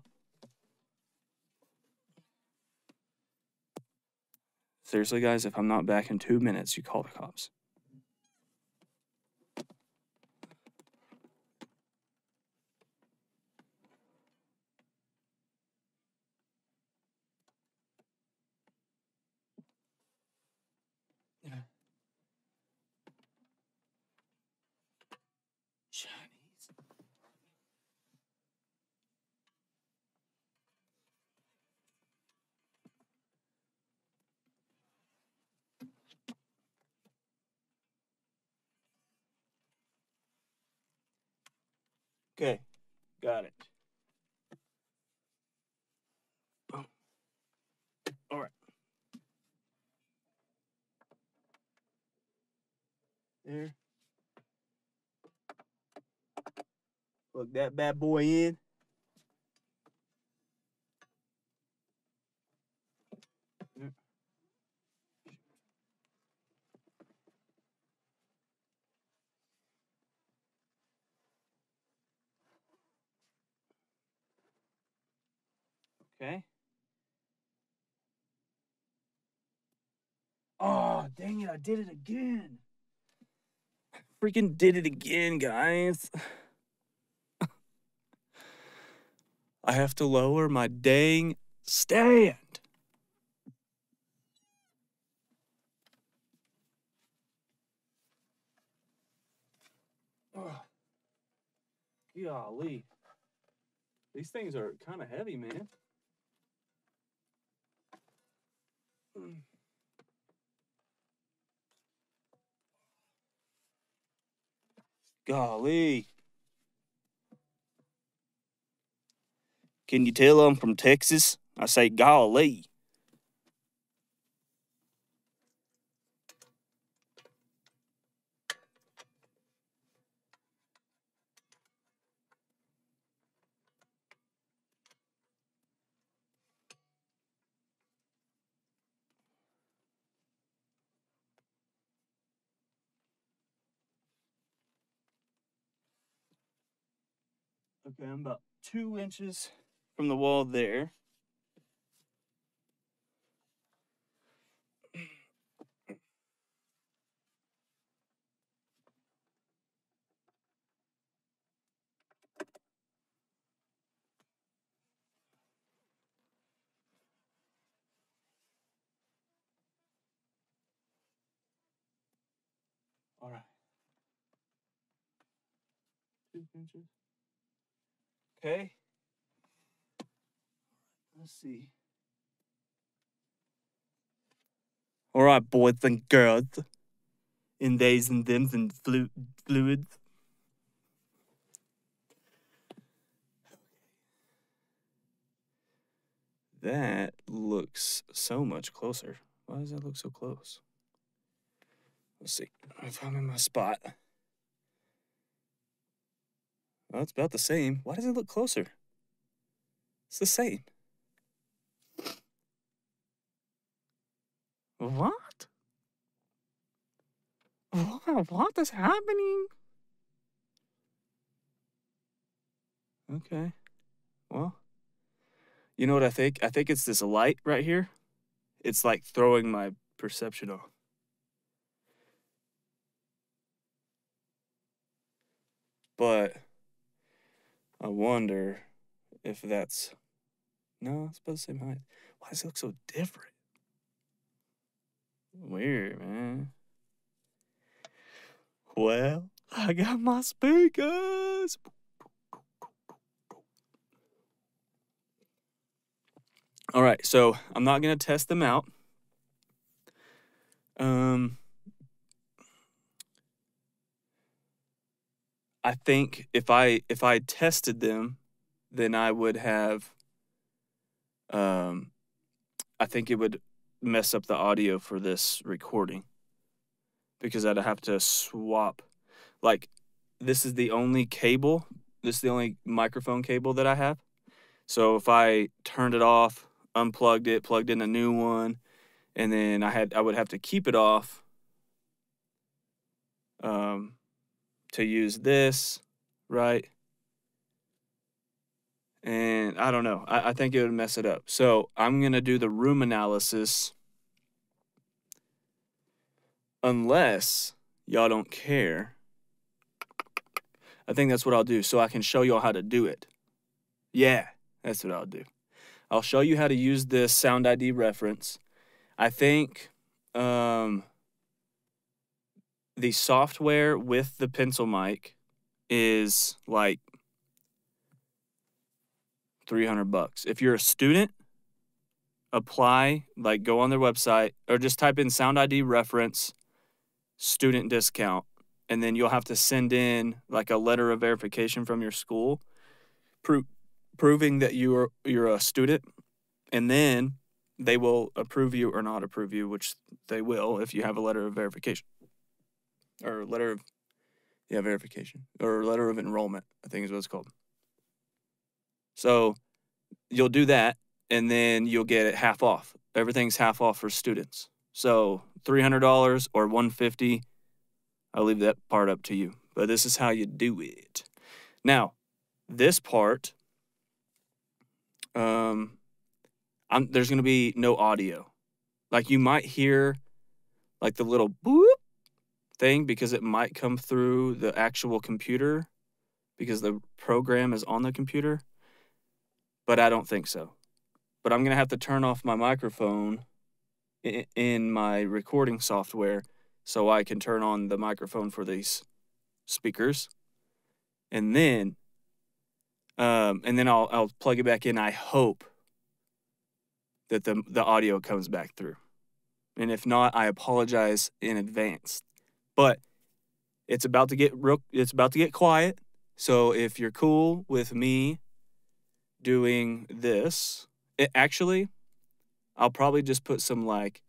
Seriously, guys, if I'm not back in two minutes, you call the cops. Okay, got it. Boom. All right. There. Plug that bad boy in. Okay. Oh, dang it, I did it again. Freaking did it again, guys. I have to lower my dang stand. Oh, golly. These things are kind of heavy, man. Golly. Can you tell I'm from Texas? I say golly. Okay, I'm about two inches from the wall there. All right. Two inches. Okay, let's see. All right, boys and girls, in days and thems and flu fluids. That looks so much closer. Why does that look so close? Let's see if I'm in my spot. Well, it's about the same. Why does it look closer? It's the same. What? What? What is happening? Okay. Well, you know what I think? I think it's this light right here. It's like throwing my perception off. But I wonder if that's... No, it's about the same height. Why does it look so different? Weird, man. Well, I got my speakers. All right, so I'm not going to test them out. Um, I think if I if I tested them, then I would have. Um, I think it would mess up the audio for this recording, because I'd have to swap. Like, this is the only cable. This is the only microphone cable that I have. So if I turned it off, unplugged it, plugged in a new one, and then I had I would have to keep it off um, to use this, right? And I don't know. I, I think it would mess it up. So I'm going to do the room analysis unless y'all don't care. I think that's what I'll do, so I can show y'all how to do it. Yeah, that's what I'll do. I'll show you how to use this SoundID reference. I think um, the software with the pencil mic is like three hundred bucks. If you're a student, apply, like go on their website or just type in SoundID reference student discount, and then you'll have to send in like a letter of verification from your school pro proving that you are you're a student, and then they will approve you or not approve you, which they will if you have a letter of verification or letter of yeah verification or letter of enrollment, I think is what it's called. So you'll do that, and then you'll get it half off. Everything's half off for students. So three hundred dollars or one hundred fifty dollars, I'll leave that part up to you. But this is how you do it. Now, this part, um, I'm, there's going to be no audio. Like, you might hear, like, the little boop thing because it might come through the actual computer because the program is on the computer. But I don't think so. But I'm going to have to turn off my microphone in my recording software so I can turn on the microphone for these speakers. And then um, and then I'll, I'll plug it back in. I hope that the, the audio comes back through. And if not, I apologize in advance. But it's about to get real, it's about to get quiet. So if you're cool with me doing this, it actually, I'll probably just put some like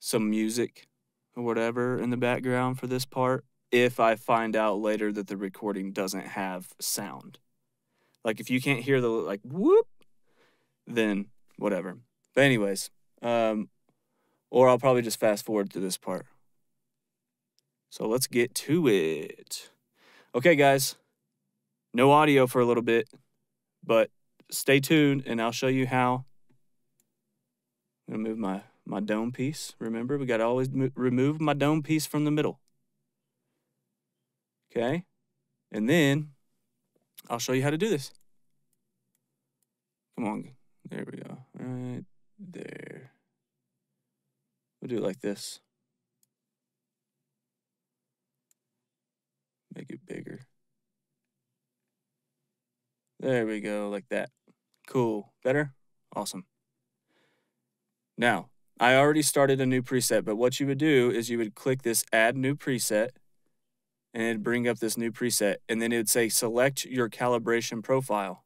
some music or whatever in the background for this part if I find out later that the recording doesn't have sound. Like, if you can't hear the like whoop, then whatever. But anyways, um or I'll probably just fast forward to this part. So let's get to it. Okay, guys, no audio for a little bit. But stay tuned, and I'll show you how. I'm going to move my, my dome piece. Remember, we got to always mo remove my dome piece from the middle. Okay? And then I'll show you how to do this. Come on. There we go. Right there. We'll do it like this. Make it bigger. There we go, like that. Cool. Better? Awesome. Now, I already started a new preset, but what you would do is you would click this Add New Preset, and it'd bring up this new preset, and then it would say Select Your Calibration Profile.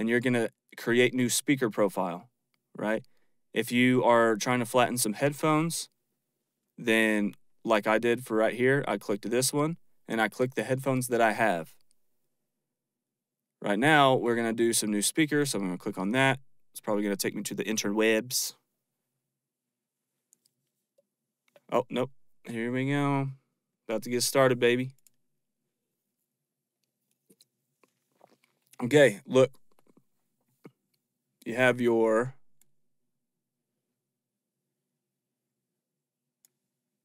and you're going to create new speaker profile, right? If you are trying to flatten some headphones, then like I did for right here, I clicked this one and I clicked the headphones that I have. Right now, we're going to do some new speakers, so I'm going to click on that. It's probably going to take me to the interwebs. Oh, nope. Here we go. About to get started, baby. Okay, look. You have your...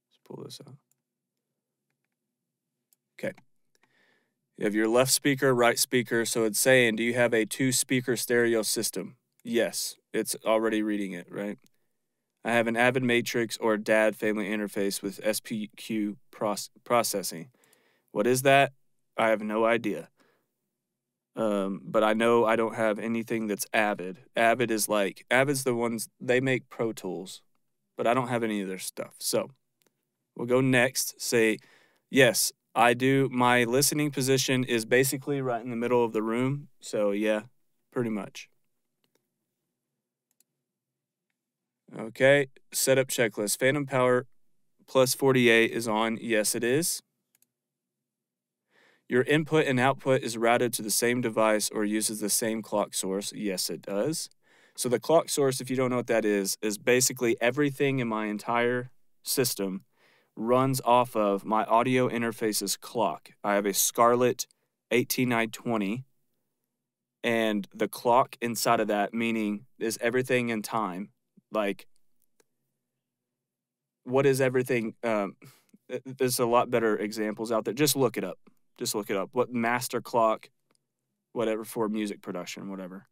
Let's pull this out. Okay. You have your left speaker, right speaker. So it's saying, do you have a two-speaker stereo system? Yes. It's already reading it, right? I have an Avid Matrix or D A D family interface with S P Q proce processing. What is that? I have no idea. Um, but I know I don't have anything that's Avid. Avid is like, Avid's the ones, they make Pro Tools, but I don't have any of their stuff. So we'll go next, say, yes, I do. My listening position is basically right in the middle of the room. So yeah, pretty much. Okay, setup checklist. Phantom power plus forty-eight is on. Yes, it is. Your input and output is routed to the same device or uses the same clock source. Yes, it does. So the clock source, if you don't know what that is, is basically everything in my entire system runs off of my audio interface's clock. I have a Scarlett eighteen i twenty, and the clock inside of that, meaning is everything in time. Like, what is everything? Um, there's a lot better examples out there. Just look it up. Just look it up. What master clock, whatever, for music production, whatever.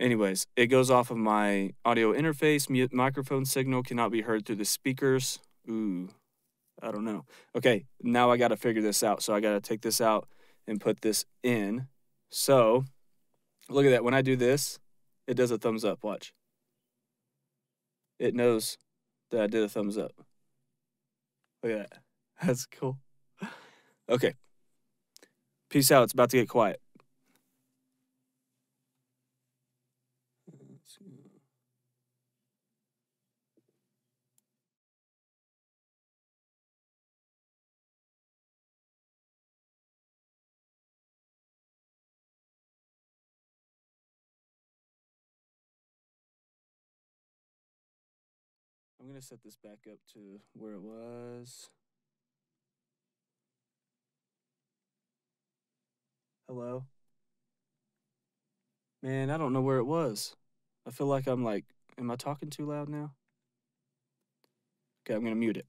Anyways, it goes off of my audio interface. Mute microphone signal cannot be heard through the speakers. Ooh, I don't know. Okay, now I got to figure this out. So I got to take this out and put this in. So look at that. When I do this, it does a thumbs up. Watch. It knows that I did a thumbs up. Look at that. That's cool. Okay. Peace out. It's about to get quiet. I'm going to set this back up to where it was. Hello? Man, I don't know where it was. I feel like I'm like, am I talking too loud now? Okay, I'm going to mute it.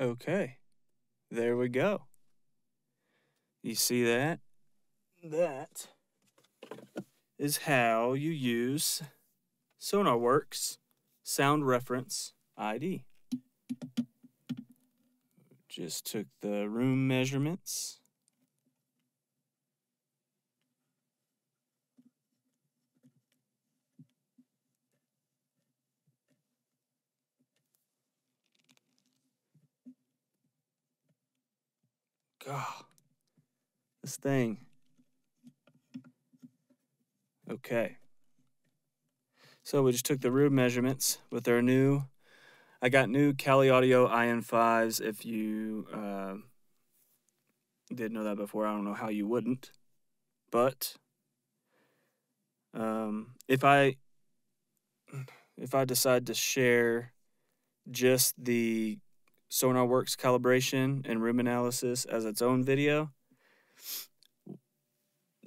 Okay, there we go. You see that? That is how you use Sonarworks Sound Reference I D. Just took the room measurements. God, this thing. Okay. So we just took the room measurements with our new, I got new Kali Audio I N fives. If you uh, didn't know that before, I don't know how you wouldn't. But um, if I if I decide to share just the Sonarworks calibration and room analysis as its own video,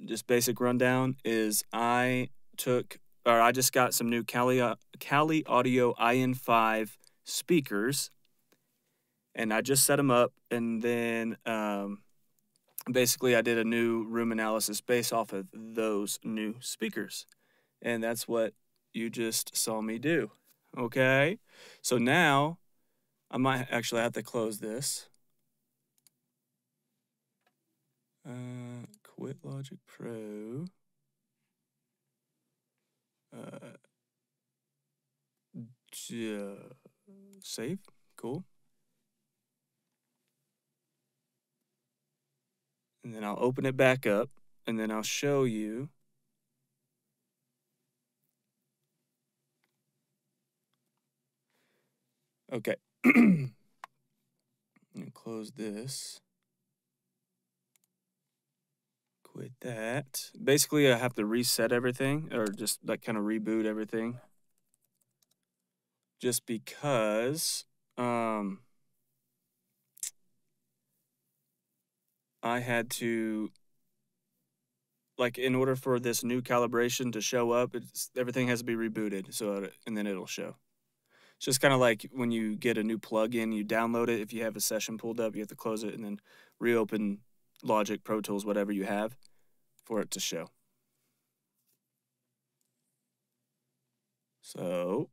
just basic rundown is I took, or I just got some new Kali, Kali Audio I N five speakers, and I just set them up, and then um, basically I did a new room analysis based off of those new speakers, and that's what you just saw me do. Okay, so now I might actually have to close this. Uh, quit Logic Pro. Uh, yeah. Save. Cool. And then I'll open it back up, and then I'll show you. Okay. I'm gonna close this. Quit that. Basically, I have to reset everything, or just like kind of reboot everything, just because um, I had to, like, in order for this new calibration to show up, it's, everything has to be rebooted. So, and then it'll show. It's just kind of like when you get a new plugin, you download it. If you have a session pulled up, you have to close it and then reopen Logic, Pro Tools, whatever you have, for it to show. So,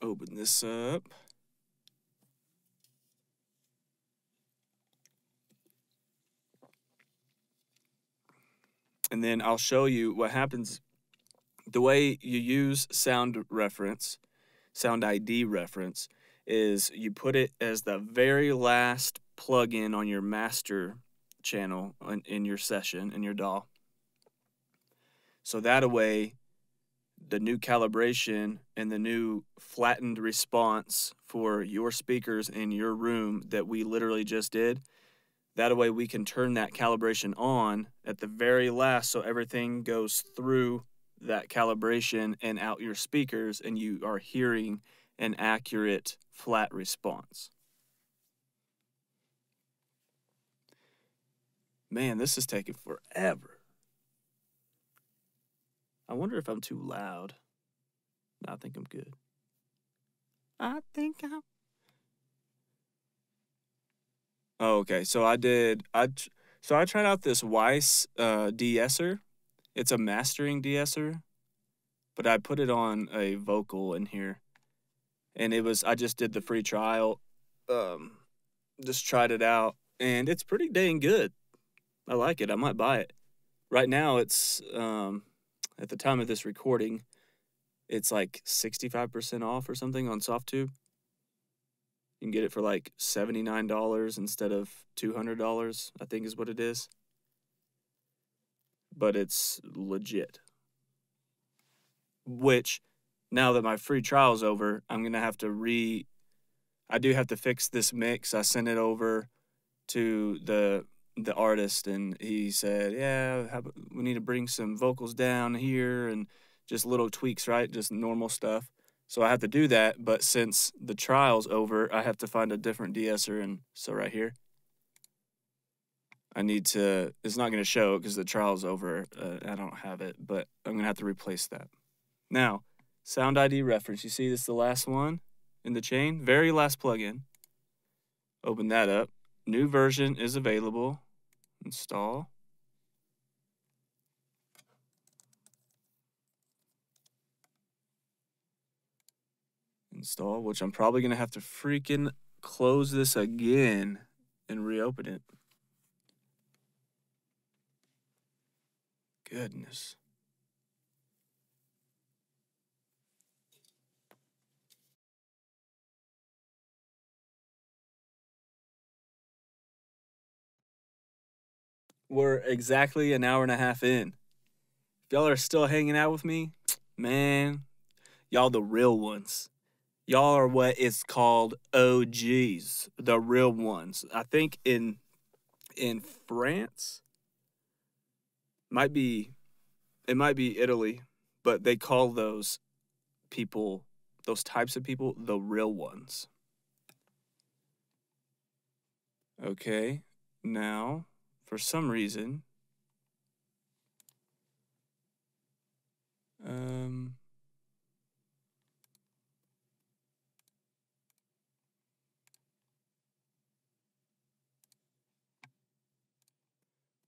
open this up. And then I'll show you what happens. The way you use sound reference, SoundID reference, is you put it as the very last plugin on your master channel in, in your session, in your D A W. So that a way, the new calibration and the new flattened response for your speakers in your room that we literally just did, that a way we can turn that calibration on at the very last, so everything goes through that calibration and out your speakers, and you are hearing an accurate flat response. Man, this is taking forever. I wonder if I'm too loud. I think I'm good. I think I'm... Oh, okay, so I did... I So I tried out this Weiss uh, de-esser. It's a mastering de-esser, but I put it on a vocal in here, and it was, I just did the free trial, um, just tried it out, and it's pretty dang good. I like it. I might buy it. Right now, it's, um, at the time of this recording, it's like sixty-five percent off or something on Softube. You can get it for like seventy-nine dollars instead of two hundred dollars, I think is what it is. But it's legit. Which, now that my free trial's over, I'm going to have to re... I do have to fix this mix. I sent it over to the the artist, and he said, yeah, we need to bring some vocals down here and just little tweaks, right? Just normal stuff. So I have to do that, but since the trial's over, I have to find a different de-esser, and so right here, I need to, it's not going to show because the trial's over. Uh, I don't have it, but I'm going to have to replace that. Now, SoundID reference. You see this is the last one in the chain? Very last plugin. Open that up. New version is available. Install. Install, which I'm probably going to have to freaking close this again and reopen it. Goodness. We're exactly an hour and a half in. If y'all are still hanging out with me, man, y'all the real ones. Y'all are what it's called O Gs, the real ones. I think in in France, might be, it might be Italy, but they call those people, those types of people, the real ones. Okay, now, for some reason, um...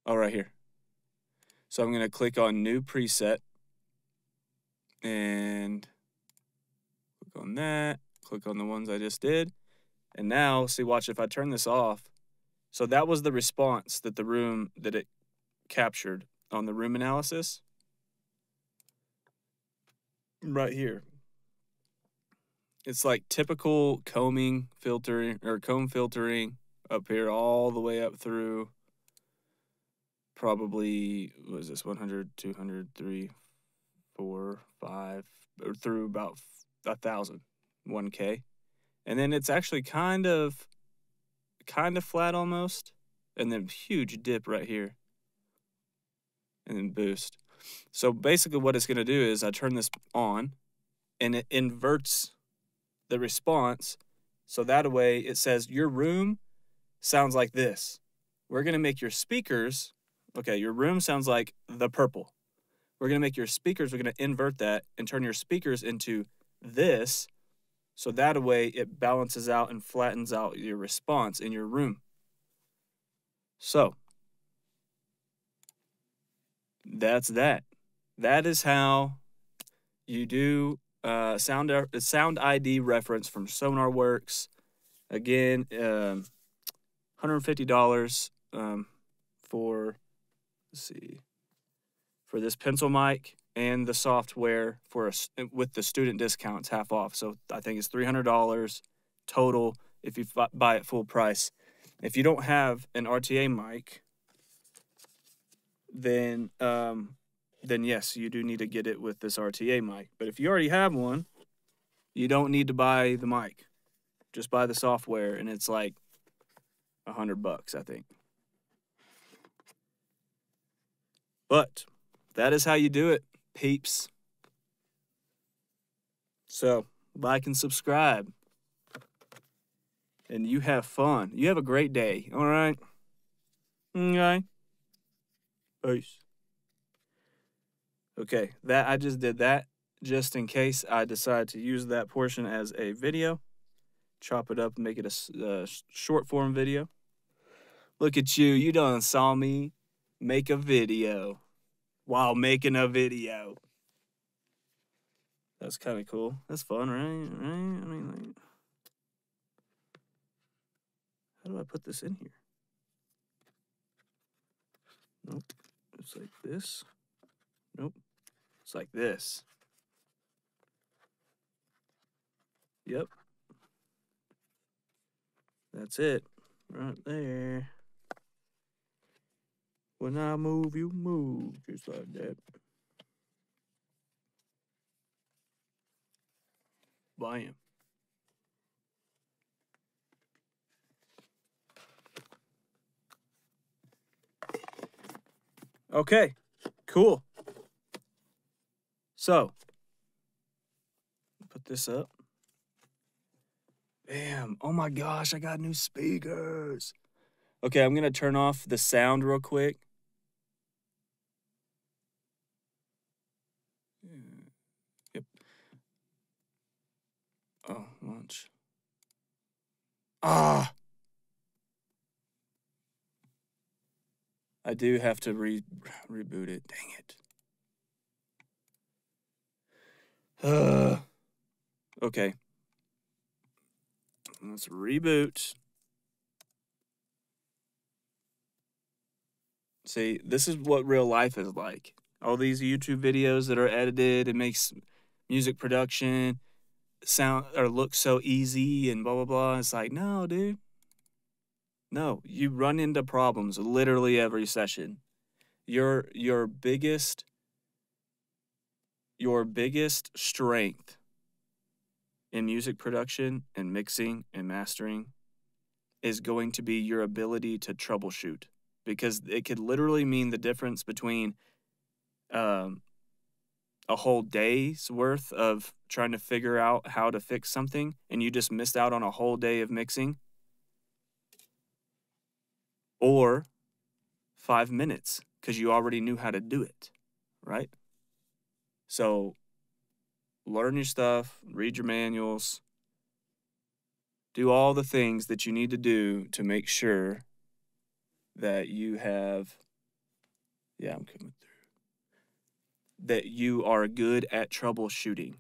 oh, right here. So I'm going to click on new preset and click on that, click on the ones I just did. And now, see, watch, if I turn this off, so that was the response that the room, that it captured on the room analysis right here. It's like typical combing, filtering, or comb filtering up here all the way up through. Probably, what is this, one hundred, two hundred, three, four, five, or through about one thousand, one K. And then it's actually kind of, kind of flat almost. And then huge dip right here. And then boost. So basically what it's going to do is I turn this on and it inverts the response. So that way it says your room sounds like this. We're going to make your speakers... okay, your room sounds like the purple. We're going to make your speakers, we're going to invert that and turn your speakers into this. So that way it balances out and flattens out your response in your room. So, that's that. That is how you do uh, sound, uh, SoundID Reference from Sonarworks. Again, um, one hundred fifty dollars um, for... let's see, for this pencil mic and the software for a, with the student discounts half off. So I think it's three hundred dollars total if you buy it full price. If you don't have an R T A mic, then um, then yes, you do need to get it with this R T A mic. But if you already have one, you don't need to buy the mic. Just buy the software, and it's like a hundred bucks, I think. But that is how you do it, peeps. So, like and subscribe. And you have fun. You have a great day, all right? Okay. Peace. Okay, that I just did that just in case I decide to use that portion as a video. Chop it up and make it a uh, short form video. Look at you. You done saw me make a video while making a video. That's kind of cool. That's fun, right? Right? I mean, like, how do I put this in here? Nope. It's like this. Nope. It's like this. Yep. That's it. Right there. When I move, you move, just like that. Bam. Okay, cool. So, put this up. Bam, oh my gosh, I got new speakers. Okay, I'm gonna turn off the sound real quick. Oh, launch. Ah! I do have to re reboot it. Dang it. Uh, okay. Let's reboot. See, this is what real life is like. All these YouTube videos that are edited, it makes music production sound or look so easy and blah, blah, blah. It's like, no, dude. No, you run into problems literally every session. Your, your biggest, your biggest strength in music production and mixing and mastering is going to be your ability to troubleshoot, because it could literally mean the difference between um, a whole day's worth of trying to figure out how to fix something, and you just missed out on a whole day of mixing, or five minutes because you already knew how to do it, right? So learn your stuff, read your manuals, do all the things that you need to do to make sure that you have, yeah, I'm coming through, that you are good at troubleshooting,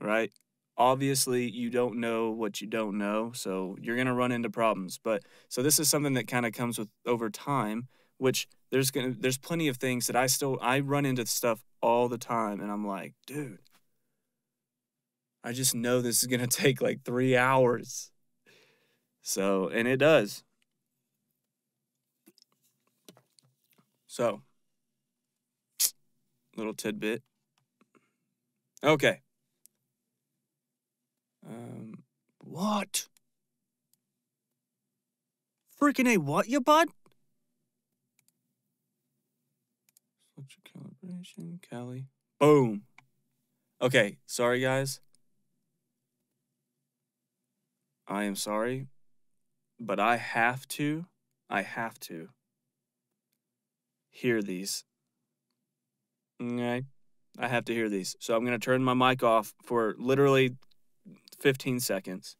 right? Obviously, you don't know what you don't know, so you're going to run into problems. But so this is something that kind of comes with over time, which there's gonna, there's plenty of things that I still, I run into stuff all the time, and I'm like, dude, I just know this is going to take like three hours. So, and it does. So, little tidbit. Okay. Um, what? Freaking A, what, you bud? Switch calibration, Kali. Boom. Okay, sorry, guys. I am sorry, but I have to, I have to hear these. Okay. I have to hear these. So I'm going to turn my mic off for literally fifteen seconds,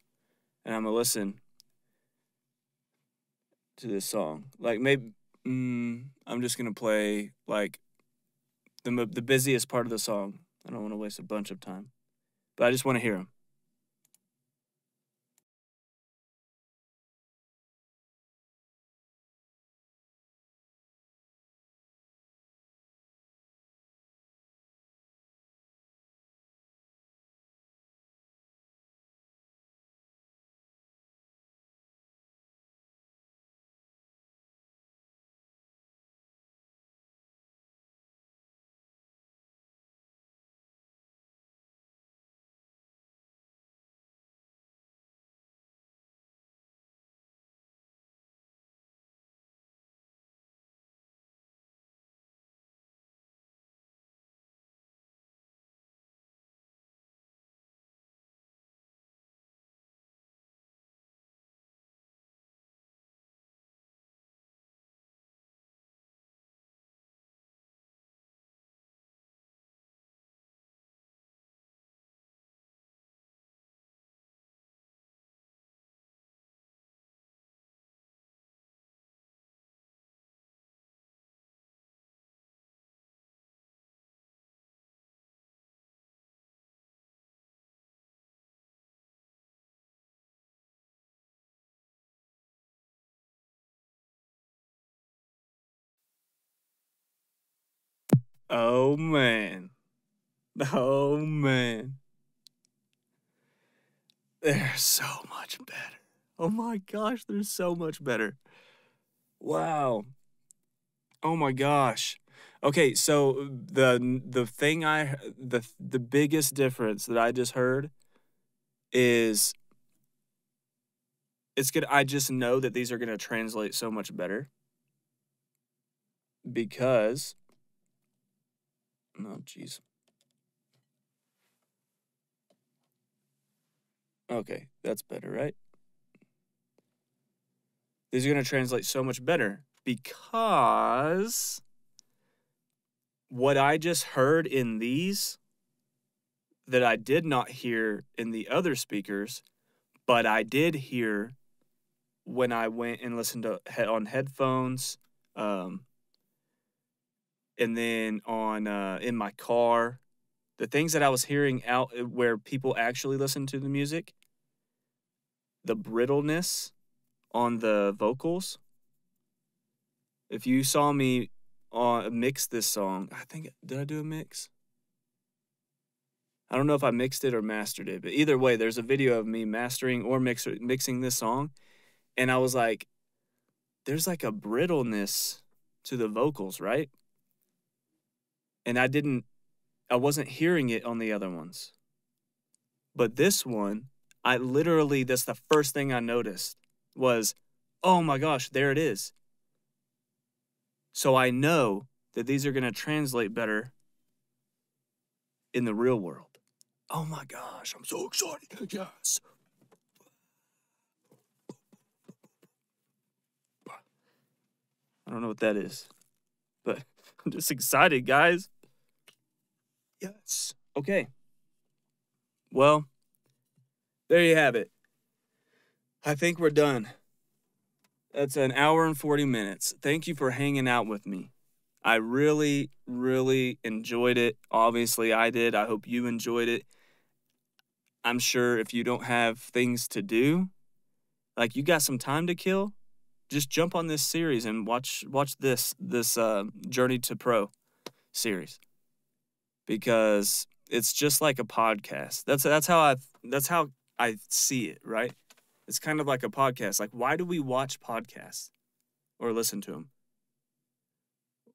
and I'm going to listen to this song. Like, maybe, mm, I'm just going to play, like, the, the busiest part of the song. I don't want to waste a bunch of time, but I just want to hear them. Oh, man. Oh, man. They're so much better. Oh, my gosh. They're so much better. Wow. Oh, my gosh. Okay, so the the thing I... The, the biggest difference that I just heard is... It's good. I just know that these are going to translate so much better. Because... Oh, jeez. Okay, that's better, right? These are going to translate so much better because what I just heard in these that I did not hear in the other speakers, but I did hear when I went and listened to on headphones, um, And then on uh, in my car, the things that I was hearing out where people actually listen to the music, the brittleness on the vocals. If you saw me uh, mix this song, I think, did I do a mix? I don't know if I mixed it or mastered it, but either way, there's a video of me mastering or mixer, mixing this song. And I was like, there's like a brittleness to the vocals, right? And I didn't, I wasn't hearing it on the other ones. But this one, I literally, that's the first thing I noticed was, oh my gosh, there it is. So I know that these are going to translate better in the real world. Oh my gosh, I'm so excited. Yes. I don't know what that is, but I'm just excited, guys. Yes. Okay. Well, there you have it. I think we're done. That's an hour and forty minutes. Thank you for hanging out with me. I really, really enjoyed it. Obviously, I did. I hope you enjoyed it. I'm sure if you don't have things to do, like you got some time to kill, just jump on this series and watch watch this, this uh, Journey to Pro series. Because it's just like a podcast. That's that's how I that's how I see it, right? It's kind of like a podcast. Like, why do we watch podcasts or listen to them?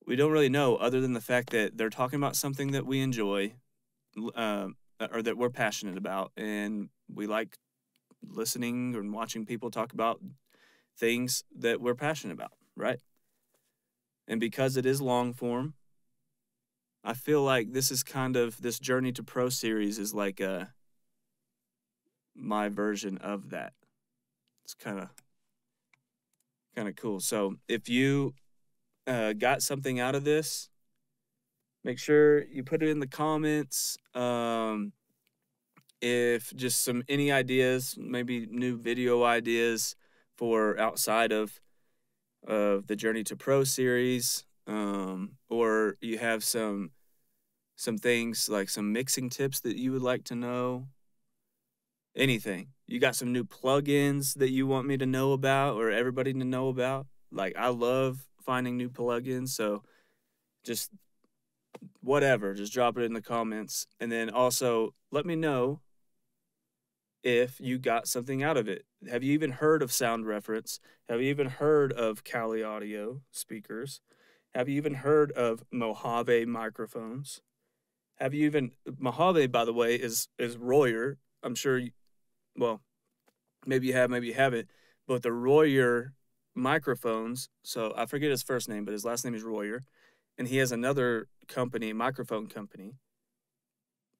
We don't really know, other than the fact that they're talking about something that we enjoy, uh, or that we're passionate about, and we like listening and watching people talk about things that we're passionate about, right? And because it is long form, I feel like this is kind of, this Journey to Pro series is like a, my version of that. It's kind of kind of cool. So if you uh, got something out of this, make sure you put it in the comments. Um, if just some, any ideas, maybe new video ideas for outside of, of the Journey to Pro series. Um, or you have some, some things like some mixing tips that you would like to know, anything. You got some new plugins that you want me to know about or everybody to know about. Like, I love finding new plugins. So just whatever, just drop it in the comments. And then also let me know if you got something out of it. Have you even heard of Sound Reference? Have you even heard of Kali Audio speakers? Have you even heard of Mojave microphones? Have you even, Mojave, by the way, is, is Royer. I'm sure, you, well, maybe you have, maybe you haven't, but the Royer microphones, so I forget his first name, but his last name is Royer, and he has another company, microphone company,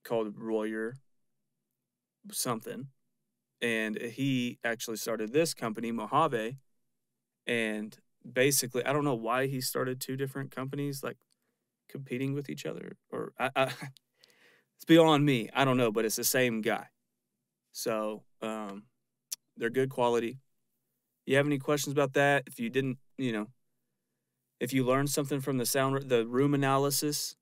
called Royer something, and he actually started this company, Mojave, and basically, I don't know why he started two different companies, like, competing with each other, or, I, I, it's beyond me, I don't know, but it's the same guy, so, um, they're good quality. You have any questions about that? If you didn't, you know, if you learned something from the sound, the room analysis,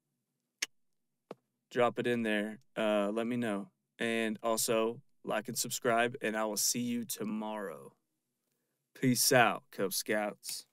drop it in there, uh, let me know, and also, like and subscribe, and I will see you tomorrow. Peace out, Cub Scouts.